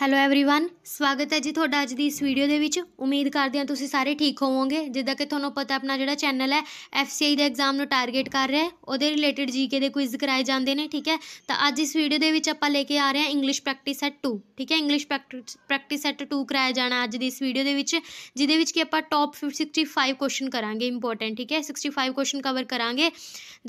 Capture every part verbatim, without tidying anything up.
Hello everyone, स्वागत है जी थोड़ा अज की इस वीडियो के विच। उम्मीद करते हैं तुसीं सारे ठीक होवोंगे। जिदा कि तुहानूं पता अपना जिहड़ा चैनल है एफ सी आई के एग्जाम नूं टारगेट कर रहा है, उहदे रिलेटेड जी के दे क्विज़ कराए जाते हैं। ठीक है, तो अज इस वीडियो के विच आपां लेके आ रहे हैं इंग्लिश प्रैक्टिस सैट टू। ठीक है, English practice practice set two कराया जाना अज की इस वीडियो के विच, जिहदे विच कि आपां टॉप सिक्सटी फाइव क्वेश्चन करांगे। इंपोर्टेंट, ठीक है, सिक्सटी फाइव क्वेश्चन कवर करांगे।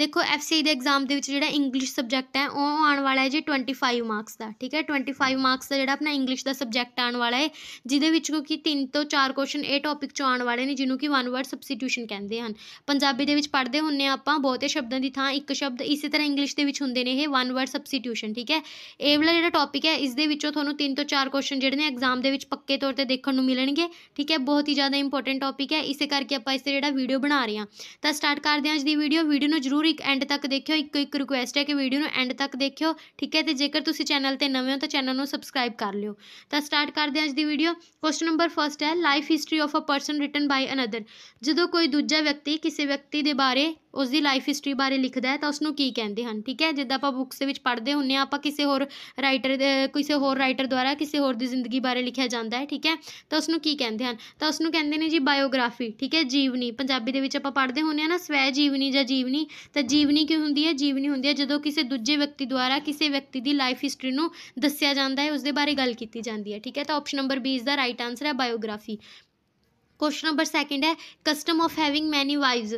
देखो एफ सी आई के एग्जाम के विच जिहड़ा इंग्लिश सबजैक्ट है वह आने वाला है जी ट्वेंटी फाइव मार्क्स का। ठीक है, ट्वेंटी फाइव मार्क्स का जिहड़ा अपना इंग्लिश का सबजैक्ट आने वाला है, जिहदे विच क्योंकि तीन तो चार क्वेश्चन ए टॉपिक चो आने वाले ने, जिन्हों की वन वर्ड सबस्टिट्यूशन कहते हैं। पंजाबी दे विच पढ़ते हुन्ने आपां बहुते शब्दों की थां एक शब्द, इसी तरह इंग्लिश दे विच हुंदे ने ये वन वर्ड सबस्टिट्यूशन। ठीक है, ये वाला जिहड़ा टॉपिक है इस दे विचों तुहानूं तीन तो चार क्वेश्चन जिहड़े ने एग्जाम दे विच पक्के तौर ते देखण नूं मिलणगे। ठीक है, बहुत ही ज़्यादा इंपोर्टेंट टॉपिक है, इसे करके आपां इस ते जिहड़ा वीडियो बना रहे हैं। तो स्टार्ट करते हैं अज दी वीडियो। वीडियो नूं जरूर एक एंड तक देखियो, एक एक रिक्वेस्ट है कि वीडियो नूं एंड तक देखियो। ठीक है, तो जेकर तुसीं चैनल ते नवे हो तो चैनल नूं सबसक्राइब कर लियो। तो स्टार्ट करते हैं अज दी वीडियो। क्वेश्चन नंबर फर्स्ट है life history of a person written by another. जो कोई दूजा व्यक्ति किसी व्यक्ति के बारे उसकी लाइफ हिस्टरी बारे लिखता है तो उसनूं की कहते हैं। ठीक है, जिद्दां आपां बुक्स विच पढ़ते हुन्ने आं, आपां किसी होर राइटर किसी होर राइटर द्वारा किसी होर दी जिंदगी बारे लिखा जाता है। ठीक है, तो उसनूं की कहते हैं, तो उसनूं कहते हैं जी बायोग्राफी। ठीक है, जीवनी पंजाबी दे विच आपां पढ़ते हुन्ने आं ना स्वै जीवनी जां जीवनी। तो जीवनी की हुंदी है? जीवनी हुंदी है जदों किसी दूजे व्यक्ति द्वारा किसी व्यक्ति की लाइफ हिस्टरी नूं दस्सिया जाता है, उसदे बारे गल कीती जाती है। ठीक है, तो ऑप्शन नंबर बी इसका राइट आंसर है बायोग्राफी। क्वेश्चन नंबर सैकेंड है custom of having many wives.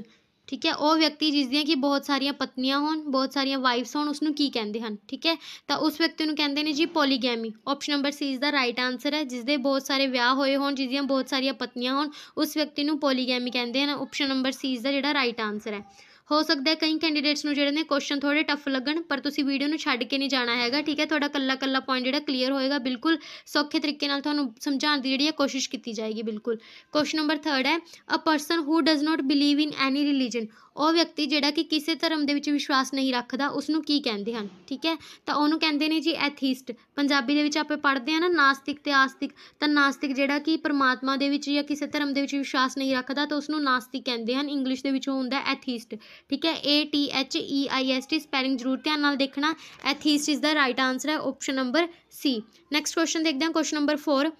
ठीक है, वह व्यक्ति जिस दियाँ कि बहुत सारिया पत्नियां होन, बहुत सारिया वाइफ्स होन, उसनूं की कहते हैं। ठीक है, तो उस व्यक्ति नूं कहते हैं जी पॉलीगैमी। ऑप्शन नंबर सी इसका राइट आंसर है। जिसके बहुत सारे विआह होए होन, जिस दियाँ बहुत सारिया पत्नियां होन, उस व्यक्ति नूं पॉलीगैमी कहते हैं। ऑप्शन नंबर सी इसका जिहड़ा राइट आंसर है। हो सकता है कई कैंडीडेट्स नूं जिहड़े ने क्वेश्चन थोड़े टफ लगन, पर तुसीं वीडियो नूं छड्ड के नहीं जाना हैगा। ठीक है, तुहाडा कल्ला कल्ला पॉइंट जिहड़ा क्लीयर होएगा, बिल्कुल सौखे तरीके नाल तुहानूं समझाउण दी जिहड़ी है कोशिश कीती जाएगी। बिल्कुल। क्वेश्चन नंबर थर्ड है a person who does not believe in any religion. वह व्यक्ति जिहड़ा कि किसी धर्म दे विच विश्वास नहीं रखता उसनूं की कहते हैं। ठीक है, तो उहनूं कहते हैं जी एथीस्ट। पंजाबी दे विच आपां पढ़दे हां ना नास्तिक ते आस्तिक। तो नास्तिक जिहड़ा कि परमात्मा दे विच जां किसी धर्म दे विच विश्वास नहीं रखता तो उसनूं नास्तिक कहते हैं। इंग्लिश दे विच हुंदा एथीस्ट। ठीक है, A T H E I S T. Spelling जरूर ध्यान नाल देखना। Atheist is the right answer है। Option number C. Next question देखते हैं। Question number four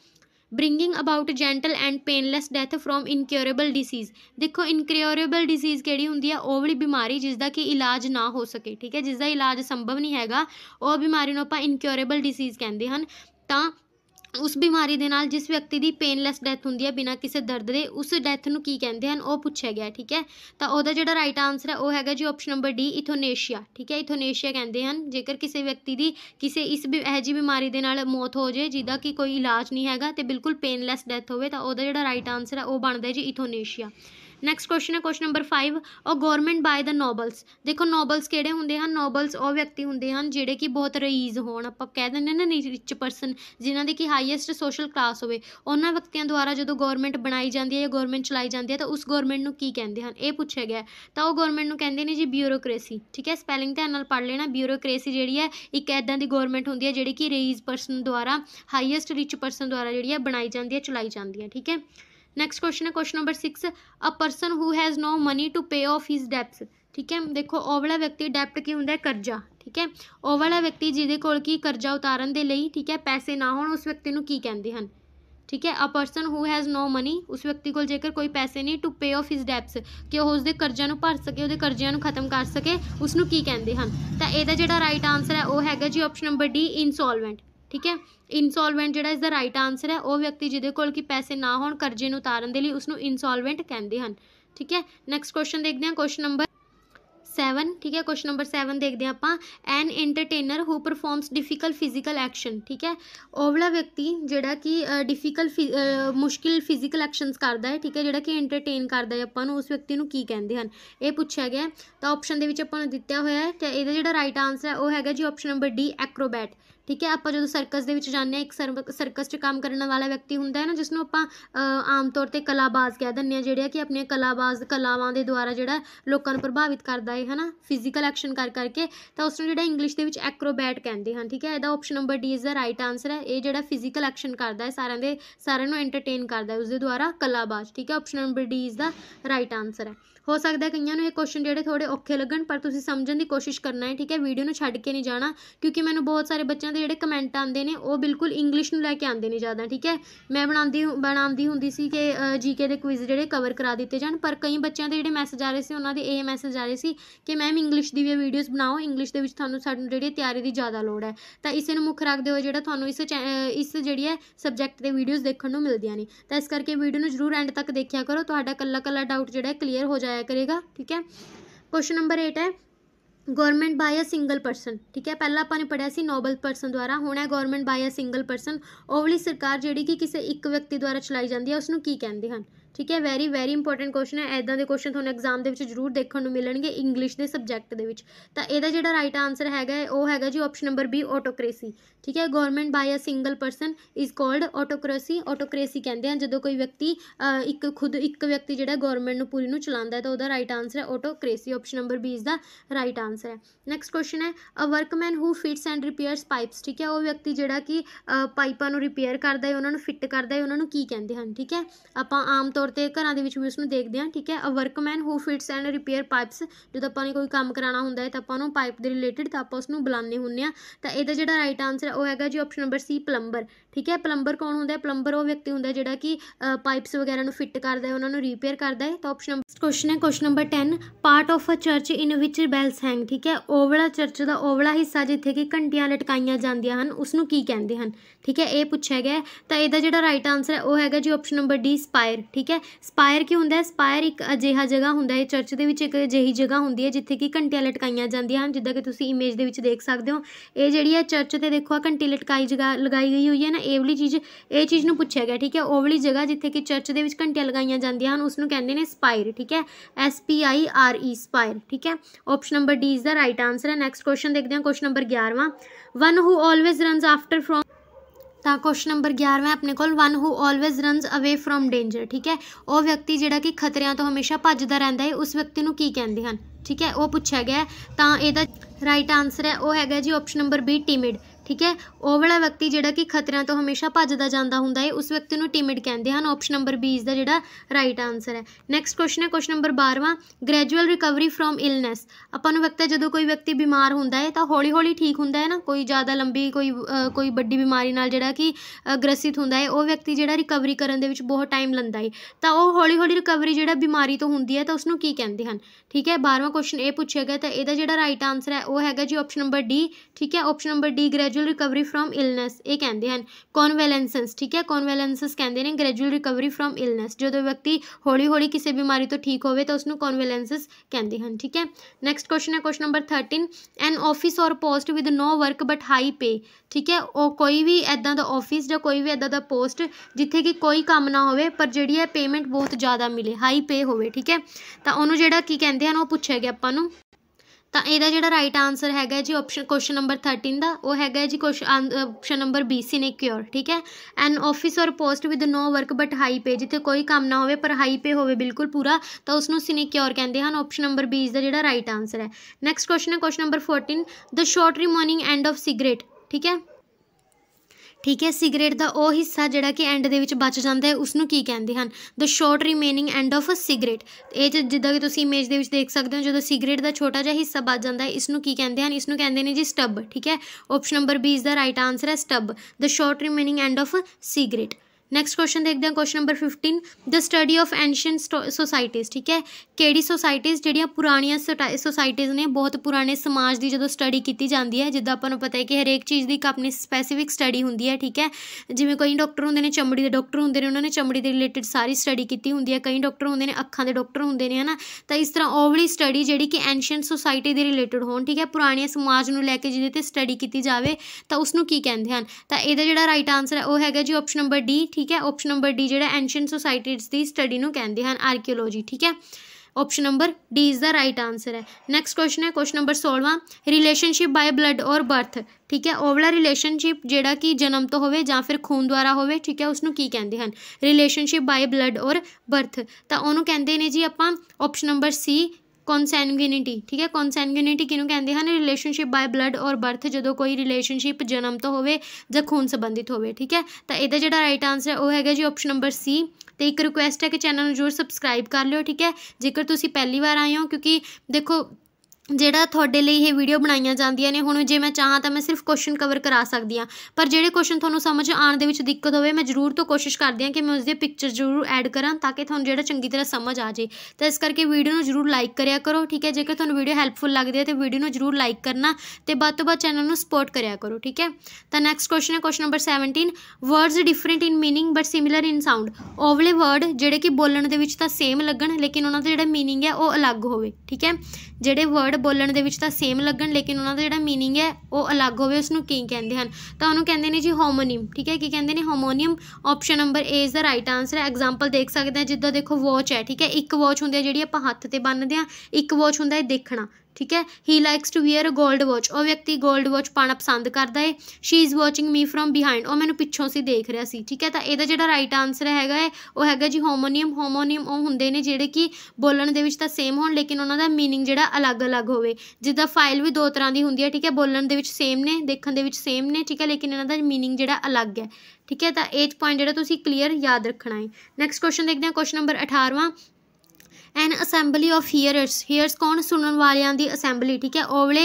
bringing about gentle and painless death from incurable disease. देखो इनक्योरेबल डिसीज़ केड़ी हुंदी है? वो वाली बीमारी जिसका कि इलाज ना हो सके। ठीक है, जिसका इलाज संभव नहीं हैगा, वो बीमारी नूं आपां इनक्योरेबल डिसीज़ कहते हैं। तो उस बीमारी के नाल जिस व्यक्ति की पेनलैस डैथ होंदी है बिना किसी दर्द के, उस डैथ नूं की कहते हैं, वह पूछा गया। ठीक है, तो उसका जो राइट आंसर है वह है जी ऑप्शन नंबर डी इथोनेशिया। ठीक है, इथोनेशिया कहते हैं जेकर किसी व्यक्ति की किसी इस यह जी बीमारी के नाल मौत हो जाए जिसका कि कोई इलाज नहीं हैगा तो बिल्कुल पेनलैस डैथ होवे, तो उसका जो राइट आंसर है वह बनता है जी इथोनेशिया। नैक्सट क्वेश्चन है क्वेश्चन नंबर फाइव और गौरमेंट बाय द नोबल्स। देखो नोबल्स केड़े हुंदे हैं? नोबल्स वो व्यक्ति हुंदे हैं जिहड़े कि बहुत रईस होण, आपां कह दिंदे ना रिच परसन, जिन्हां दी कि हाईएस्ट सोशल क्लास होवे। उन्हां व्यक्तियों द्वारा जदों गौरमेंट बनाई जाती है या गौरमेंट चलाई जाती है तो उस गौरमेंट नूं की कहते हैं, ये पूछा गया। तो वो गौरमेंट नूं कहते हैं जी ब्यूरोक्रेसी। ठीक है, स्पैलिंग ध्यान नाल पढ़ लेना। ब्यूरोक्रेसी जिहड़ी है एक इदां दी गौरमेंट हुंदी है जिहड़ी कि रईस परसन द्वारा, हाईएस्ट रिच परसन द्वारा जिहड़ी है बनाई जाती है, चलाई जाती है। ठीक है, नेक्स्ट क्वेश्चन है question number six a person who has no money to pay off his debts. ठीक है, देखो ओ वाला व्यक्ति, डेप्ट की हुंदा है कर्जा। ठीक है, ओ वाला व्यक्ति जिहदे कोल की कर्जा उतारन दे लई, ठीक है, पैसे ना होण, उस व्यक्ति नूं की कहंदे हन? ठीक है, a person who has no money, उस व्यक्ति को जेकर कोई पैसे नहीं, to pay off his debts, कि वह उसके कर्जा नूं भर सके, उसके कर्जियां नूं खत्म कर सके, उसनूं की कहंदे हन? तो इहदा जिहड़ा राइट आंसर है वह हैगा जी ऑप्शन नंबर डी इनसॉल्वेंट। ठीक है, इनसॉल्वेंट जिहड़ा इसका राइट आंसर है, वो व्यक्ति जिहदे कोल कि पैसे ना होण कर्जे नूं उतारन दे लई, उसनूं इनसॉल्वेंट कहंदे हन। ठीक है, नैक्सट क्वेश्चन देखते हैं क्वेश्चन नंबर सैवन। ठीक है, क्वेश्चन नंबर सैवन देखते हैं आपां an entertainer who performs difficult physical action. ठीक है, ओह वाला व्यक्ति जिहड़ा कि डिफिकल्ट मुश्किल फिजिकल एक्शनस करता है, ठीक है, जिहड़ा कि एंटरटेन करता है आपां नूं, उस व्यक्ति नूं की कहंदे हन? ये पूछा गया। तो ऑप्शन दे विच आपां नूं दित्ता होया है, ते इहदा जिहड़ा राइट आंसर है वह हैगा जी ऑप्शन नंबर डी एक्रोबैट। ठीक है, आपां जदों सर्कस दे विच जांदे आ, एक सर सर्कस 'च काम करने वाला व्यक्ति हुंदा है ना, जिसनूं आपां आम तौर ते कलाबाज कह दिंदे आ, जिहड़े कि अपनी कलाबाज कलावां दे द्वारा जिहड़ा लोकां नूं प्रभावित करदा है है ना, फिजिकल एक्शन कर करके, तो उसनूं जिहड़ा इंग्लिश दे विच एक्रोबैट कहंदे हन। ठीक है, इहदा option number D is the right answer है। ये जिहड़ा फिजिकल एक्शन करदा है, सारेयां दे सारेयां नूं एंटरटेन करदा है उसदे द्वारा, कलाबाज। ठीक है, option number D is the right answer है। हो सकता है कईयों ये क्वेश्चन जोड़े थोड़े औखे लगन पर तुसीं समझण की कोशिश करना है, ठीक है। वीडियो में छड्ड के नहीं जाना क्योंकि मैं बहुत सारे बच्चों के जोड़े कमेंट आते हैं वो बिल्कुल इंग्लिश में लैके आते हैं ज़्यादा, ठीक है। मैं बनाती बनाती होंगी सी कि जी के क्विज़ जोड़े कवर करा दिते जान, पर कई बच्चों के जोड़े मैसेज आ रहे थे उन्होंने ये मैसेज आ रहे थे कि मैम इंग्लिश की भी वीडियोज़ बनाओ, इंग्लिश के जी तैयारी की ज़्यादा लड़ है, तो इसे मुख्य रखते हुए जो थोड़ा इस इस जी है सबजैक्ट के वीडियोज़ देखने को मिलती नहीं, तो इस करके वीडियो में जरूर एंड तक देखा करो, तो कला कला डाउट जो क्लीयर हो जाया करेगा, ठीक है। क्वेश्चन नंबर एट है government by a single person, ठीक है। पहला आपां ने पढ़िया सी नोबल परसन द्वारा, हुण है government by a single person, ओह वाली सरकार जिहड़ी कि किसी एक व्यक्ति द्वारा चलाई जाती है उसनूं की कहिंदे हन, ठीक है। वैरी वैरी इंपोर्टेंट क्वेश्चन है, इदां दे क्वेश्चन तुहानूं एग्जाम दे विच जरूर देखण नूं मिलणगे इंग्लिश के सबजैक्ट दे विच। तां इहदा जिहड़ा राइट आंसर हैगा वह हैगा जी ऑप्शन नंबर बी ऑटोक्रेसी, ठीक है। Government by a single person is called autocracy, autocracy कहते हैं जो कोई व्यक्ति एक खुद एक व्यक्ति जो गवर्नमेंट पूरी नूं चलाता है, तो वह राइट आंसर है autocracy, option number B is the right answer है। नैक्सट क्वेश्चन है a workman who fits and repairs pipes, ठीक है। वह व्यक्ति जोड़ा कि पाइपां नूं रिपेयर करता है, उन्होंने फिट करता है, उन्होंने की कहते हैं, ठीक है। आपां आम तौर पर घरां दे विच भी उसनूं देखते हैं, ठीक है। A workman who fits and repair pipes, जो आपां ने कोई काम कराना हुंदा है तो आपां नूं पाइप दे रिलेटिड तो आपां उसनूं बुलाने हुंदे हां, तो इहदा जिहड़ा राइट आंसर है वह हैगा जी ऑप्शन नंबर सी प्लंबर, ठीक है। प्लंबर कौन होंदा है? प्लंबर वह व्यक्ति होंदा जिहड़ा कि पाइप्स वगैरह नूं फिट करता है, उन्होंने रिपेयर करता है, तो ऑप्शन नंबर क्वेश्चन है question number ten part of a church in which bells hang, ठीक है। ओवला चर्च का ओवला हिस्सा जिथे कि घंटियां लटकाइया जांदियां हन उसनूं की कहंदे हन, ठीक है। ये पूछा गया है, तो इहदा जिहड़ा राइट आंसर है वह हैगा जी ऑप्शन नंबर डी स्पायर, ठीक है। स्पायर की हुंदा है? स्पायर एक अजिहा जगह हुंदा है, चर्च दे विच एक अजिही जगह हुंदी है जिथे कि घंटियां लटकाइया जांदियां हन, जिद्दां कि तुसीं इमेज दे विच देख सकदे हो। ये जिहड़ी है चर्च ते देखो आ घंटी लटकाई जगह लगाई गई हुई है ना, ये वाली चीज़ ये चीज़ नूं पूछा गया, ठीक है। ओह वाली जगह जिथे कि चर्च दे विच घंटियां लगाइया जांदियां हन उसनूं कहंदे ने स्पायर, ठीक है। S P I R E spire, ठीक है। Option number D is the right answer है। नैक्सट क्वेश्चन देखते हैं क्वेश्चन नंबर ग्यारहवां one who always runs after from, तो क्वेश्चन नंबर ग्यारहवें अपने को one who always runs away from danger, ठीक है। वह व्यक्ति जिहड़ा कि खतरियां तो हमेशा भजदा रहिंदा है उस व्यक्ति नूं की कहंदे हन, ठीक है। वह पूछा गया है, तो इहदा राइट आंसर है वह हैगा जी ऑप्शन नंबर बी टिमिड, ठीक है। वह वाला व्यक्ति जिहड़ा कि खतरियां तो हमेशा भजदा जांदा हुंदा है उस व्यक्ति नूं टिमिड कहंदे हन, option number B is the जिहड़ा राइट आंसर है। नैक्सट क्वेश्चन है क्वेश्चन नंबर बारहवां ग्रैजुअल रिकवरी फ्रॉम इलनेस, आपां नूं वक्त जदों कोई व्यक्ति बीमार हुंदा है तो हौली हौली ठीक हुंदा है ना, कोई ज़्यादा लंबी कोई कोई बड़ी बीमारी नाल जिहड़ा कि ग्रसित हुंदा है वह व्यक्ति जिहड़ा रिकवरी करन दे विच बहुत टाइम लैंदा है, तो वह हौली हौली रिकवरी जिहड़ा बीमारी तो हुंदी है तो उसनूं की कहंदे हन, ठीक है। बारहवां क्वेश्चन ये पूछा गया, तो इहदा जिहड़ा राइट आंसर है वह हैगा जी ऑप्शन नंबर डी, ठीक है। Option number D gradual recovery from illness ये कहते हैं कॉन्वेलेंसेंस, ठीक है। कॉन्वेलेंसेंस कहते हैं ग्रैजुअल रिकवरी फ्रॉम इलनेस, जो व्यक्ति हौली हौली किसी बीमारी तो ठीक होवे तो उसनूं कॉन्वेलेंसेंस कहते हैं, ठीक है। नैक्सट क्वेश्चन है question number thirteen an office और post with no work but high pay, ठीक है। वो कोई भी इदां दा ऑफिस जां कोई भी इदां दा पोस्ट जिथे कि कोई काम ना होवे पर जिहड़ी है पेमेंट बहुत ज़्यादा मिले, हाई पे होवे, ठीक है। तो उन्होंने जिहड़ा की कहते हैं वो पूछा गया आपां नूं, तो यदा जो राइट आंसर हैगा जी ऑप्शन क्वेश्चन नंबर थर्टीन का वह हैगा जी question option number B sinecure, ठीक है। एन ऑफिस और post with no work but high pay, जिथे कोई काम ना हो पर हाई पे होवे बिल्कुल पूरा तो उसनूं सिनेक्योर कहते हैं, option number B is the जिहड़ा राइट आंसर है। नैक्सट क्वेश्चन है question number fourteen the short remaining end of cigarette, ठीक है ठीक है। सिगरेट का वह हिस्सा जोड़ा कि एंड के बच जाता है उसनूं की कहते हैं the short remaining end of cigarette, ये जिदा कि तुसीं इमेज के देख सकते हो जो सिगरेट का छोटा जहा हिस्सा बच जाता है इसनूं की कहते हैं, इसनूं कहते हैं जी स्टब, ठीक है। Option number B is the right answer है stub, the short remaining end of cigarette. Next question देखते हैं question number fifteen the study of ancient societies, ठीक है। केड़ी सोसाइटीज़ जिहड़ियां पुरानियां सोसाइटीज़ ने बहुत पुराने समाज की जो स्टडी की जाती है, जिद्दां आपां नूं पता है कि हरेक चीज़ की एक अपनी स्पैसीफिक स्टडी हुंदी है, ठीक है। जिवें कई डॉक्टर होंदे ने चमड़ी के डॉक्टर होंदे ने, उन्होंने चमड़ी के रिलेटिड सारी स्टडी की हुंदी है, कई डॉक्टर होंदे ने अखां के डॉक्टर होंदे ने, है ना। तो इस तरह ओह वाली स्टडी जिहड़ी कि एंशियंट सोसाइटी के रिलेटिड होण, ठीक है, पुराने समाज नूं लैके जिहदे ते स्टडी की जाए तो उसनूं की कहंदे हन। तो इहदा जिहड़ा राइट आंसर है वह हैगा जी ऑप्शन नंबर डी, ठीक है। ऑप्शन नंबर डी जिहड़ा एंशियंट सोसाइटीज़ की स्टडी नूं कहंदे हन आर्कियोलॉजी, ठीक है। Option number D is the right answer है। नैक्सट क्वेश्चन है क्वेश्चन नंबर सोलहवां रिलेशनशिप बाय ब्लड और बर्थ, ठीक है। ओह वाला रिलेशनशिप जिहड़ा कि जन्म तो होवे जां फिर खून द्वारा होवे, ठीक है, उसनूं की कहंदे हन रिलेशनशिप बाय ब्लड और बर्थ, तो उन्होंने कहंदे ने जी आपां ऑप्शन नंबर सी कॉन्सैंग्यूनिटी, ठीक है। कॉन्सैंग्यूनिटी किनू कहते हैं? रिलेशनशिप बाय ब्लड और बर्थ, जो कोई रिलेशनशिप जन्म तो होवे या खून संबंधित होवे, ठीक है। तो यदा जो राइट आंसर है वह है जी ऑप्शन नंबर सी। तो एक रिक्वेस्ट है कि चैनल में जरूर सबसक्राइब कर लियो, ठीक है, जेकर तुसीं पहली बार आए हो, क्योंकि देखो जिहड़ा तुहाडे लई ये वीडियो बनाई जांदियां ने, हुण जे मैं चाहां तां मैं सिर्फ क्वेश्चन कवर करा सकदी आं, पर जिहड़े क्वेश्चन तुहानूं समझ आउण दे विच दिक्कत होवे मैं जरूर तो कोशिश करदी आं कि मैं उसदे पिक्चर जरूर ऐड करां ताकि तुहानूं जिहड़ा चंगी तरह समझ आ जाए। तो इस करके वीडियो नूं जरूर लाइक करिया करो, ठीक है। जेकर तुहानूं वीडियो हैल्पफुल लगदी है तो वीडियो नूं जरूर लाइक करना ते बाद तो बाद चैनल नूं सपोर्ट करिया करो, ठीक है। तो नैक्सट क्वेश्चन है question number seventeen. Words different in meaning but similar in sound. ओवले वर्ड जिहड़े कि बोलण दे विच तां सेम लगण लेकिन उन्हां दा जिहड़ा मीनिंग है वह अलग होवे, ठीक है। जिहड़े वर्ड बोलन दे विच तां सेम लगन लेकिन उन्हां दा जिहड़ा मीनिंग है वह अलग होवे उसनूं की कहंदे हन? तां उहनूं कहंदे ने जी होमोनिम, ठीक है। की कहंदे ने? Homonym. Option number A is the right answer है। एग्जाम्पल देख सकते हैं, जिद्दां देखो वॉच है, ठीक है, एक वॉच हुंदी है जिहड़ी आपां हत्थ ते बन्नदे आ, एक वॉच हुंदा है देखना, ठीक है। He likes to wear a gold watch, और व्यक्ति गोल्ड वॉच पाना पसंद करता है। She is watching me from behind, और मैं पिछों से देख रहा सी, ठीक है। तो यदा जो राइट आंसर है वह है जी होमोनियम। होमोनियम वो होंगे ने जोड़े कि बोलन के सेम हो लेकिन उन्होंने मीनिंग जोड़ा अलग अलग हो। जिदा फाइल भी दो तरह की होंगी है, ठीक है, बोलन के सेम ने देखने के सेम ने, ठीक है, लेकिन इन्हों मीनिंग जोड़ा अलग है, ठीक है। तो एज पॉइंट जो क्लीयर याद रखना है। नैक्सट क्वेश्चन देखते हैं क्वेश्चन नंबर अठारहवां। An assembly of hearers. Hearers कौन? सुनन वालियां दी असैम्बली, ठीक है। ओवले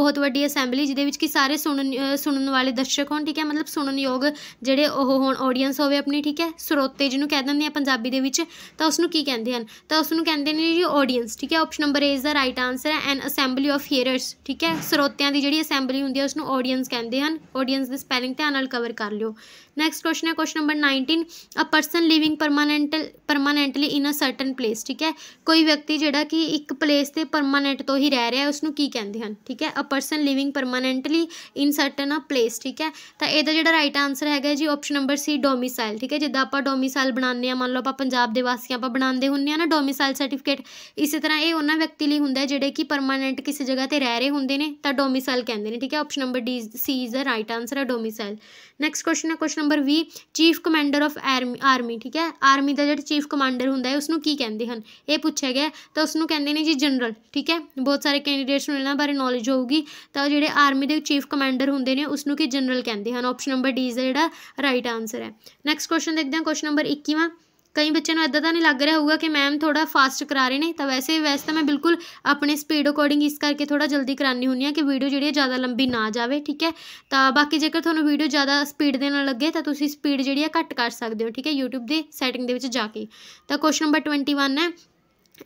बहुत वड्डी असैम्बली जिदे विच कि सारे सुनन सुनन वाले दर्शक होण, ठीक है, मतलब सुनन योग जिहड़े ओह होण ऑडियंस होवे अपनी, ठीक है। स्रोते जिन्हों कह दिंदे आ पंजाबी दे विच तां उसनूं की कहंदे हन? तां उसनूं कहंदे ने जी ऑडियंस, ठीक है। Option number A is the right answer है। एन असैम्बली ऑफ हीयरर्स, ठीक है, स्रोतियां दी जिहड़ी असैम्बली हुंदी है उसनूं ऑडियंस कहंदे हन। ऑडियंस दी स्पैलिंग ध्यान नाल कवर कर लियो। नैक्सट क्वेश्चन है question number nineteen. A person living permanent permanently in a certain place, ठीक है, कोई व्यक्ति जिहड़ा कि एक प्लेस से परमानेंट तो ही रह रहा है उसनूं की कहंदे हन? ठीक है, a person living permanently in certain a place, ठीक है। तो इहदा जिहड़ा राइट आंसर है जी ऑप्शन नंबर सी डोमिसाइल, ठीक है। जिद्दां आपां डोमिसाइल बनाने आ, मान लो आपां पंजाब दे वासी आपां बनांदे हुन्ने आ ना डोमिसाइल सर्टिफिकेट, इस तरह ये उन्हां व्यक्ति लई हुंदा है जिहड़े कि परमानेंट किसी जगह पर रह रहे हुंदे ने, तां डोमिसाइल कहंदे ने, ठीक है। Option number D C is the right answer है डोमिसाइल। नैक्सट क्वेश्चन है question number V. Chief commander of army, ठीक है, आर्मी का जिहड़ा चीफ कमांडर हुंदा है उसनूं की कहंदे हन? ये पूछा गया तो उसनूं कहंदे ने जी जनरल, ठीक है। बहुत सारे कैंडीडेट्स नूं इन्हां बारे नॉलेज होगी, तो जिहड़े आर्मी के चीफ कमांडर हुंदे ने उसनूं की जनरल कहंदे हन। Option number D is the जिहड़ा राइट आंसर है। नैक्सट क्वेश्चन देखते हैं क्वेश्चन नंबर इक्कीवां। कई बच्चों इदा तो नहीं लग रहा होगा कि मैम थोड़ा फास्ट करा रहे हैं, तो वैसे वैसे तो मैं बिल्कुल अपने स्पीड अकॉर्डिंग इस करके थोड़ा जल्दी करानी होनी है कि वीडियो जी ज़्यादा लंबी ना जाए, ठीक है। तो बाकी जेकर थोड़ा वीडियो ज़्यादा स्पीड देना लगे तो तुम स्पीड जी घट कर सकते हो, ठीक है, यूट्यूब के सैटिंग के जाके। तो क्वेश्चन नंबर ट्वेंटी वन है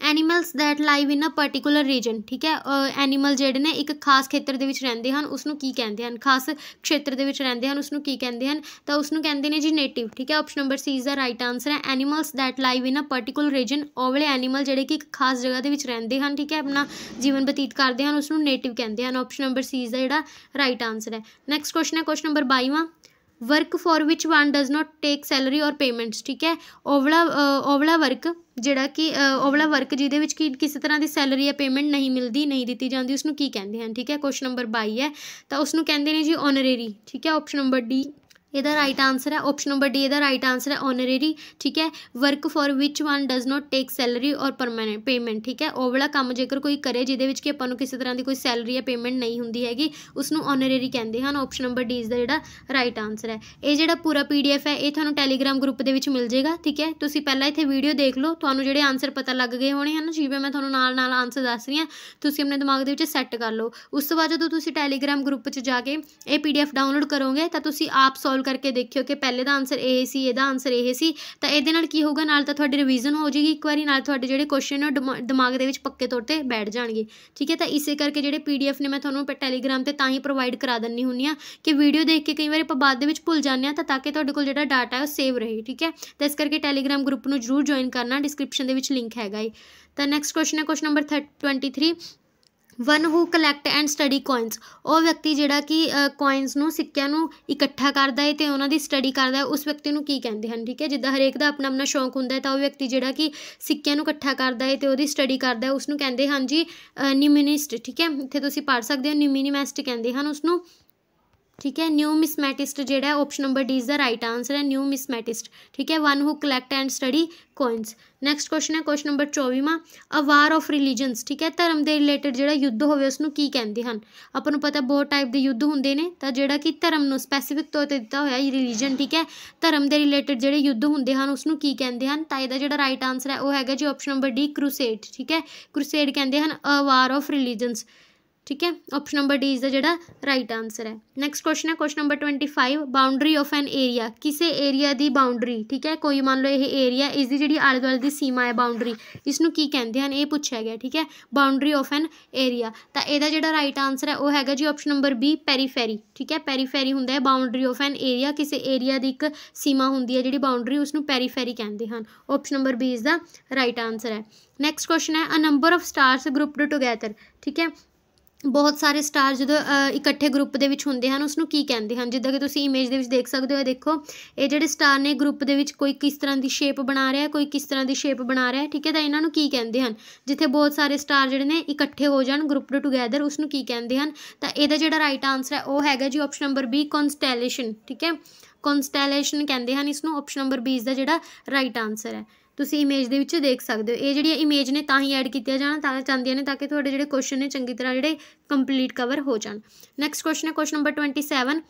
animals that live in a particular region, ठीक है, एनीमल जिहड़े ने एक खास खेतर दे विच रहिंदे हन उसनूं की कहंदे हन? खास क्षेत्र दे विच रहिंदे हन उसनूं की कहंदे हन? तां उसनूं कहंदे ने जी नेटिव, ठीक है। Option number C is the right answer है। Animals that live in a particular region, ओवले एनीमल जिहड़े कि एक खास जगह दे विच रहिंदे हन, ठीक है, अपना जीवन बतीत करदे हन उसनूं नेटिव कहंदे हन। Option number C is the जिहड़ा राइट आंसर है। नैक्सट क्वेश्चन है क्वेश्चन नंबर बाईवां। Work for which one does not take salary और पेमेंट्स, ठीक है, ओवला ओवला वर्क जिहड़ा कि ओवला वर्क जिहदे विच कि किसी तरह की सैलरी या पेमेंट नहीं मिलती नहीं दी जाती उसनूं की कहंदे हैं, ठीक है। क्वेश्चन नंबर बाई है तो उसनूं कहंदे ने जी ऑनरेरी, ठीक है। ऑप्शन नंबर डी इहदा राइट आंसर है। ऑप्शन नंबर डी इहदा राइट आंसर है ऑनरेरी, ठीक है। Work for which one does not take salary और परमानेंट पेमेंट, ठीक है, ओह वाला काम जेकर कोई करे जिहदे विच कि आपां नूं किसी तरह की कोई सैलरी या पेमेंट नहीं हुंदी हैगी उसनूं ऑनरेरी कहंदे हन। ऑप्शन नंबर डी इस दा जिहड़ा राइट आंसर है। ये जिहड़ा पूरा पी डी एफ है ये तुहानूं टैलीग्राम ग्रुप दे विच मिल जाएगा, ठीक है। तुसीं पहलां इत्थे वीडियो देख लो, तुहानूं जिहड़े आंसर पता लग गए होणे हन, जिवें मैं तुहानूं नाल नाल आंसर दस रही हां, तुसीं अपने दिमाग दे विच सैट कर लो। उस तो बाद जदों तुसीं टैलीग्राम ग्रुप च जाके ये पी डी एफ डाउनलोड करोगे तो तुसीं आप सॉल्व करके देखियो कि पहले का आंसर ये सी, इहदा आंसर ये सी, तो ये की होगा नाल तो रिवीजन हो जाएगी एक बार, नाल तुहाडे जिहड़े क्वेश्चन ने दिमा दिमाग के पक्के तौर पर बैठ जाएंगे, ठीक है। तो इस करके जिहड़े पी डी एफ ने मैं तुहानूं टैलीग्राम पर तां ही प्रोवाइड करा दिंदी हुंदी आ कि वीडियो देख के कई बार आपां बाद दे विच भुल जांदे आ ताकि तुहाडे कोल जिहड़ा डाटा है वो सेव रहे, ठीक है। तो इस करके टैलीग्राम ग्रुप नूं जरूर ज्वाइन करना, डिस्क्रिप्शन दे विच लिंक हैगा है। तो नैक्सट क्वेश्चन है question number third twenty three. One who collect and study coins, वह व्यक्ति जिहड़ा कि कॉइन्स नूं सिक्कियां नूं इकट्ठा करदा है ते उन्हां दी स्टडी करदा है उस व्यक्ति नूं की कहंदे हन, ठीक है। जिद्दां हरेक दा अपना अपना शौक हुंदा है, तां वह व्यक्ति जिहड़ा कि सिक्कियां नूं इकट्ठा करदा है ते उहदी स्टडी करदा है उसनूं कहंदे हन जी न्यूमिनिस्ट, ठीक है। इत्थे तुसीं पढ़ सकदे हो न्यूमिनिस्ट कहंदे हन उसनूं। ठीक है। न्यू मिसमैटिस्ट जेड़ा है option number D is the right answer है, न्यू मिसमैटिस्ट ठीक है। One who collect and study coins. Next question है क्वेश्चन नंबर चौबीसवां, अ वार ऑफ रिलीजनस ठीक है। धर्म के रिलेटेड जो युद्ध होवे उसनूं की कहते हैं। आपां नूं पता बहुत टाइप के युद्ध होंदे ने, तो जोड़ा कि धर्म नूं स्पैसीफिक तौर पर दिता होया रिलीजन ठीक है। धर्म के रिलेटेड जो युद्ध होंदे हैं उसनूं की कहते हैं, तो इसका जो राइट आंसर है वो हैगा जी ऑप्शन नंबर डी क्रूसेड ठीक है। क्रूसेड कहते हैं अ वार ऑफ रिलीजनस ठीक है। ऑप्शन नंबर डी इसका जो राइट आंसर है। नैक्सट क्वेश्चन है question number twenty five, boundary of an area किसी एरिया की बाउंडरी ठीक है। कोई मान लो ये एरिया इसकी जी आले दुआले की सीमा है बाउंडरी, इसनों की कहते हैं ये पूछा गया ठीक है। बाउंडरी ऑफ एन एरिया तो इसका जो राइट आंसर है वो हैगा जी ऑप्शन नंबर बी पेरीफेरी ठीक है। पेरीफेरी होंदा है बाउंडरी ऑफ एन एरिया, किसी एरिया की एक सीमा होंदी है जी बाउंडरी उसनों पेरीफेरी कहते हैं। ऑप्शन नंबर बी इसका राइट आंसर है। नैक्सट क्वेश्चन है a number of stars grouped together ठीक है। बहुत सारे स्टार जो इकट्ठे ग्रुप के होंगे हैं उसनों की कहते हैं। जिदा कि तुम इमेज के देख सकते हो, देखो ये जोड़े स्टार ने ग्रुप के कोई किस तरह की शेप बना रहा है, कोई किस तरह की शेप बना रहा है ठीक है। तो इन्हों की कहते हैं जिथे बहुत सारे स्टार जोड़े ने इकट्ठे हो जाए ग्रुपड टुगैदर उसनों की कहते हैं। तो यह जो राइट आंसर है वह हैगा जी ऑप्शन नंबर बी कॉन्स्टैलेशन ठीक है। कॉन्स्टैलेशन कहते हैं इसनों। ऑप्शन नंबर बी इसका जो राइट आंसर है। तुसी इमेज दे विच देख सकते हो, ये जिहड़ियां इमेज ने तां ही ऐड कीतियां जाना चाहदियां ने ताकि तुहाडे जिहड़े क्वेश्चन ने चंगी तरह जिहड़े कंप्लीट कवर हो जाण। नैक्सट क्वेश्चन है question number twenty seven,